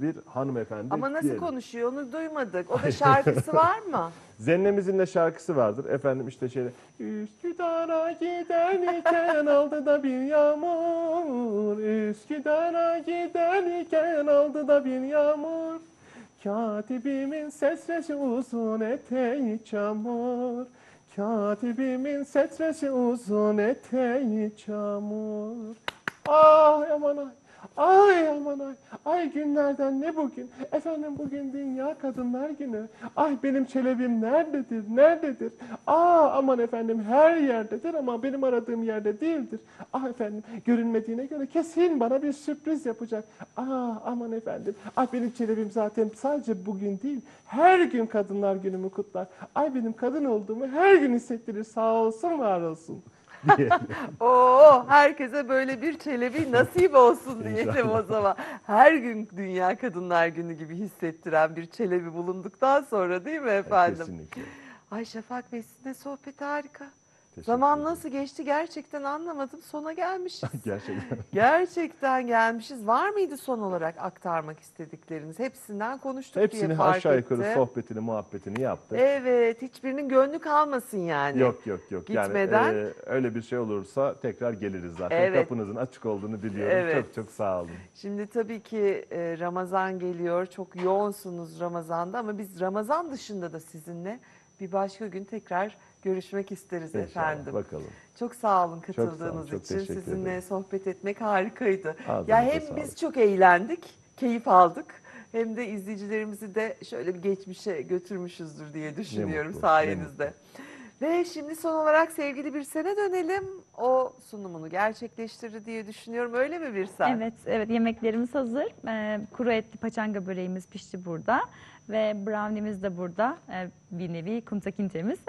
bir hanımefendi. Ama nasıl konuşuyor onu duymadık. O da şarkısı var mı? Zennemizin de şarkısı vardır. Efendim Üsküdar'a giderken aldı da bir yağmur. Üsküdar'a giderken aldı da bir yağmur. Katibimin setresi uzun eteği çamur. Katibimin setresi uzun eteği çamur. Ah aman ay. Ay aman ay, ay günlerden ne bugün? Efendim bugün Dünya Kadınlar Günü. Ay benim Çelebim nerededir, nerededir? Aa aman efendim her yerdedir ama benim aradığım yerde değildir. Ah efendim görünmediğine göre kesin bana bir sürpriz yapacak. Aa aman efendim, ay benim Çelebim zaten sadece bugün değil, her gün Kadınlar Günü'mü kutlar. Ay benim kadın olduğumu her gün hissettirir, sağ olsun var olsun. Herkese böyle bir Çelebi nasip olsun diyelim o zaman. Her gün Dünya Kadınlar Günü gibi hissettiren bir Çelebi bulunduktan sonra, değil mi efendim? Kesinlikle. Ay Şafak Bey, sizinle sohbet harika. Zaman nasıl geçti gerçekten anlamadım. Sona gelmişiz. Gerçekten gelmişiz. Var mıydı son olarak aktarmak istedikleriniz? Hepsinden konuştuk diye fark ettim. Hepsini aşağı yukarı sohbetini, muhabbetini yaptık. Evet, hiçbirinin gönlü kalmasın yani. Yok. Gitmeden. Yani, öyle bir olursa tekrar geliriz zaten. Evet. Kapınızın açık olduğunu biliyorum. Evet. Çok sağ olun. Şimdi tabii ki Ramazan geliyor. Çok yoğunsunuz Ramazan'da ama biz Ramazan dışında da sizinle bir başka gün tekrar görüşmek isteriz efendim. Bakalım. Çok sağ olun katıldığınız için. Sizinle sohbet etmek harikaydı. Ya hem biz çok eğlendik, keyif aldık. Hem de izleyicilerimizi de şöyle bir geçmişe götürmüşüzdür diye düşünüyorum sayenizde. Ve şimdi son olarak sevgili Birsen'e dönelim. O sunumunu gerçekleştirdi diye düşünüyorum. Öyle mi Birsen? Evet. Yemeklerimiz hazır. Kuru etli paçanga böreğimiz pişti burada. Ve brownie'miz de burada. Bir nevi kumsakintemiz.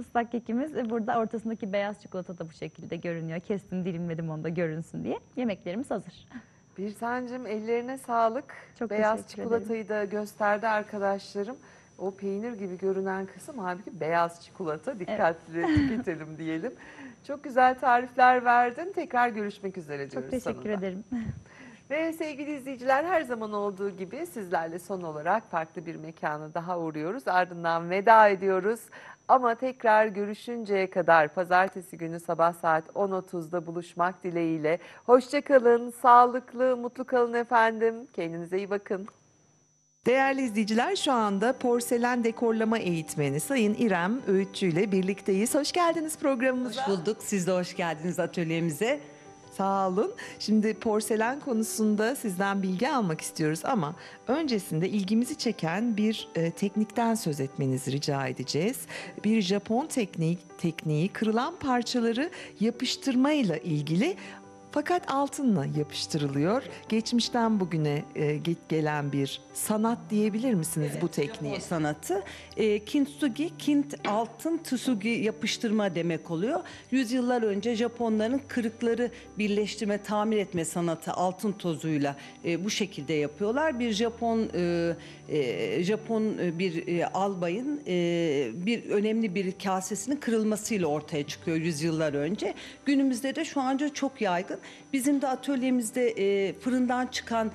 Islak kekimiz burada. Ortasındaki beyaz çikolata da bu şekilde görünüyor. Kestim, dilimledim onu da görünsün diye. Yemeklerimiz hazır. Birsen'cim ellerine sağlık. Çok beyaz çikolatayı da gösterdi arkadaşlarım. O peynir gibi görünen kısım halbuki beyaz çikolata, dikkatli tüketelim diyelim. Çok güzel tarifler verdin. Tekrar görüşmek üzere diyoruz. Çok teşekkür ederim. Ve sevgili izleyiciler, her zaman olduğu gibi sizlerle son olarak farklı bir mekana daha uğruyoruz. Ardından veda ediyoruz. Ama tekrar görüşünceye kadar pazartesi günü sabah saat 10.30'da buluşmak dileğiyle. Hoşça kalın, sağlıklı, mutlu kalın efendim. Kendinize iyi bakın. Değerli izleyiciler, şu anda porselen dekorlama eğitmeni Sayın İrem Öğütçü ile birlikteyiz. Hoş geldiniz programımıza. Hoş bulduk. Siz de hoş geldiniz atölyemize. Sağ olun. Şimdi porselen konusunda sizden bilgi almak istiyoruz ama öncesinde ilgimizi çeken bir teknikten söz etmenizi rica edeceğiz. Bir Japon tekniği kırılan parçaları yapıştırmayla ilgili, fakat altınla yapıştırılıyor. Geçmişten bugüne gelen bir sanat diyebilir misiniz, evet, bu tekniğe? Japon sanatı. Kintsugi, kint altın, tsugi yapıştırma demek oluyor. Yüzyıllar önce Japonların kırıkları birleştirme, tamir etme sanatı altın tozuyla bu şekilde yapıyorlar. Bir Japon bir albayın bir önemli bir kasesinin kırılmasıyla ortaya çıkıyor yüzyıllar önce. Günümüzde de şu anca çok yaygın. Bizim de atölyemizde fırından çıkan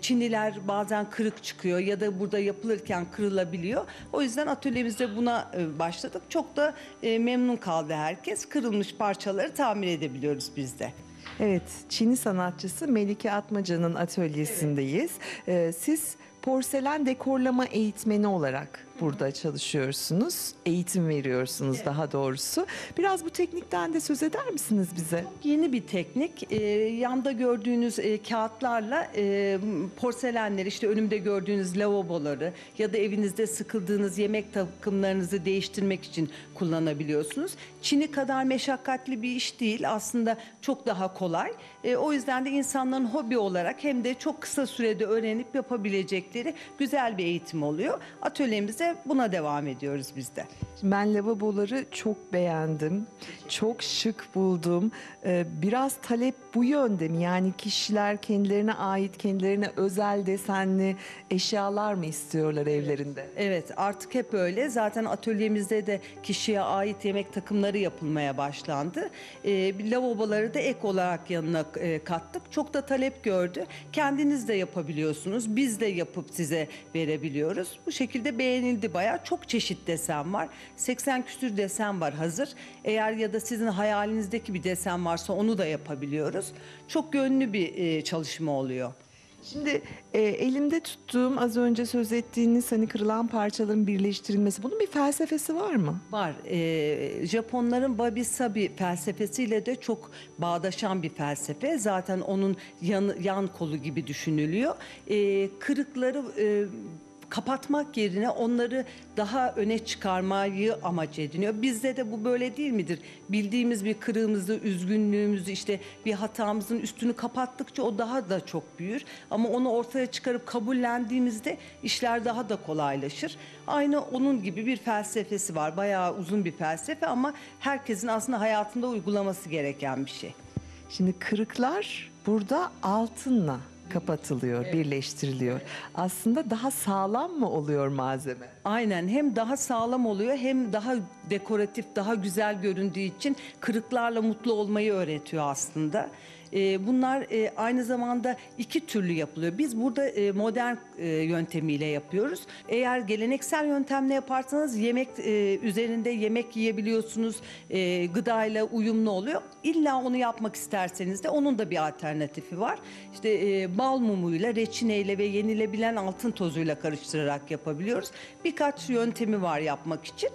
çiniler bazen kırık çıkıyor ya da burada yapılırken kırılabiliyor. O yüzden atölyemizde buna başladık. Çok da memnun kaldı herkes. Kırılmış parçaları tamir edebiliyoruz biz de. Evet, Çinli sanatçısı Melike Atmaca'nın atölyesindeyiz. Evet. Siz porselen dekorlama eğitmeni olarak burada çalışıyorsunuz, eğitim veriyorsunuz, evet, daha doğrusu. Biraz bu teknikten de söz eder misiniz bize? Çok yeni bir teknik. Yanda gördüğünüz kağıtlarla porselenleri, işte önümde gördüğünüz lavaboları ya da evinizde sıkıldığınız yemek takımlarınızı değiştirmek için kullanabiliyorsunuz. Çini kadar meşakkatli bir iş değil. Aslında çok daha kolay. O yüzden de insanların hobi olarak hem de çok kısa sürede öğrenip yapabilecekleri güzel bir eğitim oluyor. Atölyemize buna devam ediyoruz biz de. Ben lavaboları çok beğendim. Çok şık buldum. Biraz talep bu yönde mi? Yani kişiler kendilerine ait, kendilerine özel desenli eşyalar mı istiyorlar, evet, evlerinde? Evet, artık hep öyle. Zaten atölyemizde de kişiye ait yemek takımları yapılmaya başlandı. Lavaboları da ek olarak yanına kattık. Çok da talep gördü. Kendiniz de yapabiliyorsunuz. Biz de yapıp size verebiliyoruz. Bu şekilde beğenildi bayağı. Çok çeşit desen var. 80 küsür desen var hazır. Eğer ya da sizin hayalinizdeki bir desen varsa onu da yapabiliyoruz. Çok gönlü bir çalışma oluyor. Şimdi elimde tuttuğum, az önce söz ettiğiniz hani kırılan parçaların birleştirilmesi, bunun bir felsefesi var mı? Var. Japonların wabi-sabi felsefesiyle de çok bağdaşan bir felsefe. Zaten onun yan kolu gibi düşünülüyor. Kırıkları kapatmak yerine onları daha öne çıkarmayı amaç ediniyor. Bizde de bu böyle değil midir? Bildiğimiz bir kırığımızı, üzgünlüğümüzü, işte bir hatamızın üstünü kapattıkça o daha da çok büyür. Ama onu ortaya çıkarıp kabullendiğimizde işler daha da kolaylaşır. Aynı onun gibi bir felsefesi var. Bayağı uzun bir felsefe ama herkesin aslında hayatında uygulaması gereken bir şey. Şimdi kırıklar burada altınla kapatılıyor, evet, birleştiriliyor. Aslında daha sağlam mı oluyor malzeme? Aynen, hem daha sağlam oluyor hem daha dekoratif, daha güzel göründüğü için kırıklarla mutlu olmayı öğretiyor aslında. Bunlar aynı zamanda iki türlü yapılıyor. Biz burada modern yöntemiyle yapıyoruz. Eğer geleneksel yöntemle yaparsanız yemek üzerinde yemek yiyebiliyorsunuz. Gıdayla uyumlu oluyor. İlla onu yapmak isterseniz de onun da bir alternatifi var. İşte bal mumuyla, reçineyle ve yenilebilen altın tozuyla karıştırarak yapabiliyoruz. Birkaç yöntemi var yapmak için.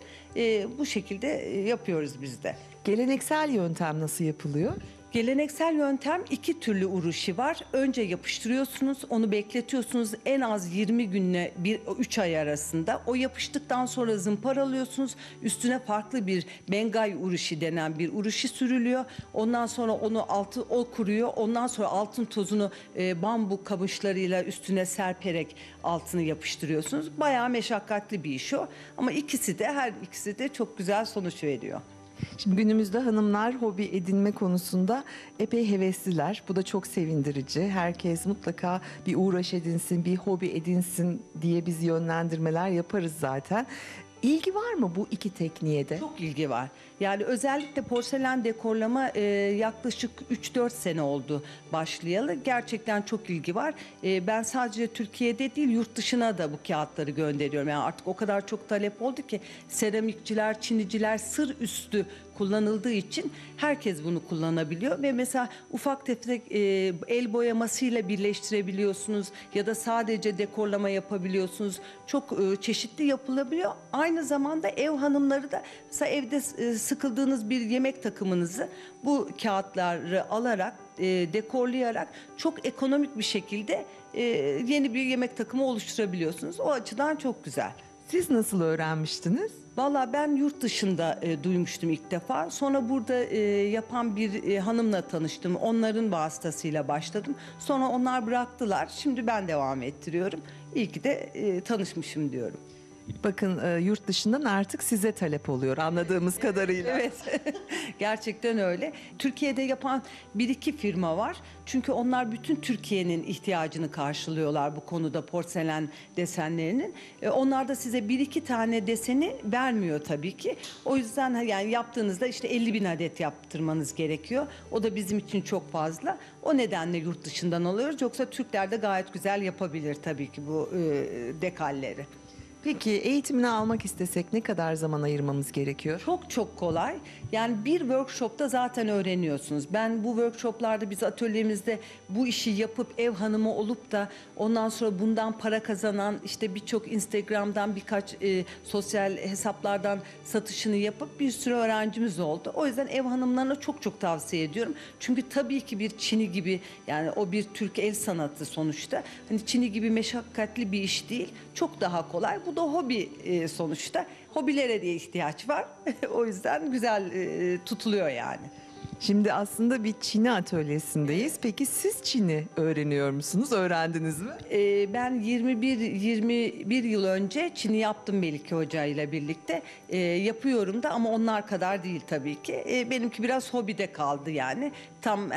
Bu şekilde yapıyoruz biz de. Geleneksel yöntem nasıl yapılıyor? Geleneksel yöntem iki türlü uğraşı var. Önce yapıştırıyorsunuz, onu bekletiyorsunuz en az 20 günle 3 ay arasında. O yapıştıktan sonra zımparalıyorsunuz. Üstüne farklı bir bengay uğraşı denen bir uğraşı sürülüyor. Ondan sonra o kuruyor. Ondan sonra altın tozunu bambu kamışlarıyla üstüne serperek altını yapıştırıyorsunuz. Bayağı meşakkatli bir iş o. Ama her ikisi de çok güzel sonuç veriyor. Şimdi günümüzde hanımlar hobi edinme konusunda epey hevesliler. Bu da çok sevindirici. Herkes mutlaka bir uğraş edinsin, bir hobi edinsin diye biz yönlendirmeler yaparız zaten. İlgi var mı bu iki tekniğe de? Çok ilgi var. Yani özellikle porselen dekorlama yaklaşık 3-4 sene oldu başlayalı. Gerçekten çok ilgi var. Ben sadece Türkiye'de değil, yurt dışına da bu kağıtları gönderiyorum. Yani artık o kadar çok talep oldu ki seramikçiler, çiniciler sır üstü kullanıldığı için herkes bunu kullanabiliyor ve mesela ufak tefek el boyamasıyla birleştirebiliyorsunuz ya da sadece dekorlama yapabiliyorsunuz. Çok çeşitli yapılabiliyor. Aynı zamanda ev hanımları da mesela evde sıkıldığınız bir yemek takımınızı bu kağıtları alarak dekorlayarak çok ekonomik bir şekilde yeni bir yemek takımı oluşturabiliyorsunuz. O açıdan çok güzel. Siz nasıl öğrenmiştiniz? Vallahi ben yurt dışında duymuştum ilk defa. Sonra burada yapan bir hanımla tanıştım. Onların vasıtasıyla başladım. Sonra onlar bıraktılar. Şimdi ben devam ettiriyorum. İyi ki de tanışmışım diyorum. Bakın yurt dışından artık size talep oluyor anladığımız kadarıyla. Evet, gerçekten öyle. Türkiye'de yapan bir iki firma var. Çünkü onlar bütün Türkiye'nin ihtiyacını karşılıyorlar bu konuda, porselen desenlerinin. Onlar da size bir iki tane deseni vermiyor tabii ki. O yüzden yani yaptığınızda işte 50.000 adet yaptırmanız gerekiyor. O da bizim için çok fazla. O nedenle yurt dışından alıyoruz. Yoksa Türkler de gayet güzel yapabilir tabii ki bu dekalleri. Peki eğitimini almak istesek ne kadar zaman ayırmamız gerekiyor? Çok çok kolay. Yani bir workshopta zaten öğreniyorsunuz. Ben bu workshoplarda, biz atölyemizde bu işi yapıp ev hanımı olup da ondan sonra bundan para kazanan, işte birçok Instagram'dan, birkaç sosyal hesaplardan satışını yapıp bir sürü öğrencimiz oldu. O yüzden ev hanımlarına çok çok tavsiye ediyorum. Çünkü tabii ki bir çini gibi, yani o bir Türk el sanatı sonuçta. Hani çini gibi meşakkatli bir iş değil. Çok daha kolay. Bu da hobi sonuçta. Hobilere diye ihtiyaç var. O yüzden güzel tutuluyor yani. Şimdi aslında bir çini atölyesindeyiz. Peki siz çini öğreniyor musunuz? Öğrendiniz mi? Ben 21 yıl önce çini yaptım Melike Hoca ile birlikte. Yapıyorum da ama onlar kadar değil tabii ki. Benimki biraz hobide kaldı yani. Tam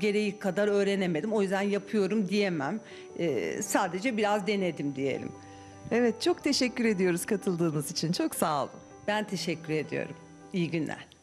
gereği kadar öğrenemedim. O yüzden yapıyorum diyemem. Sadece biraz denedim diyelim. Evet, çok teşekkür ediyoruz katıldığınız için. Çok sağ olun. Ben teşekkür ediyorum. İyi günler.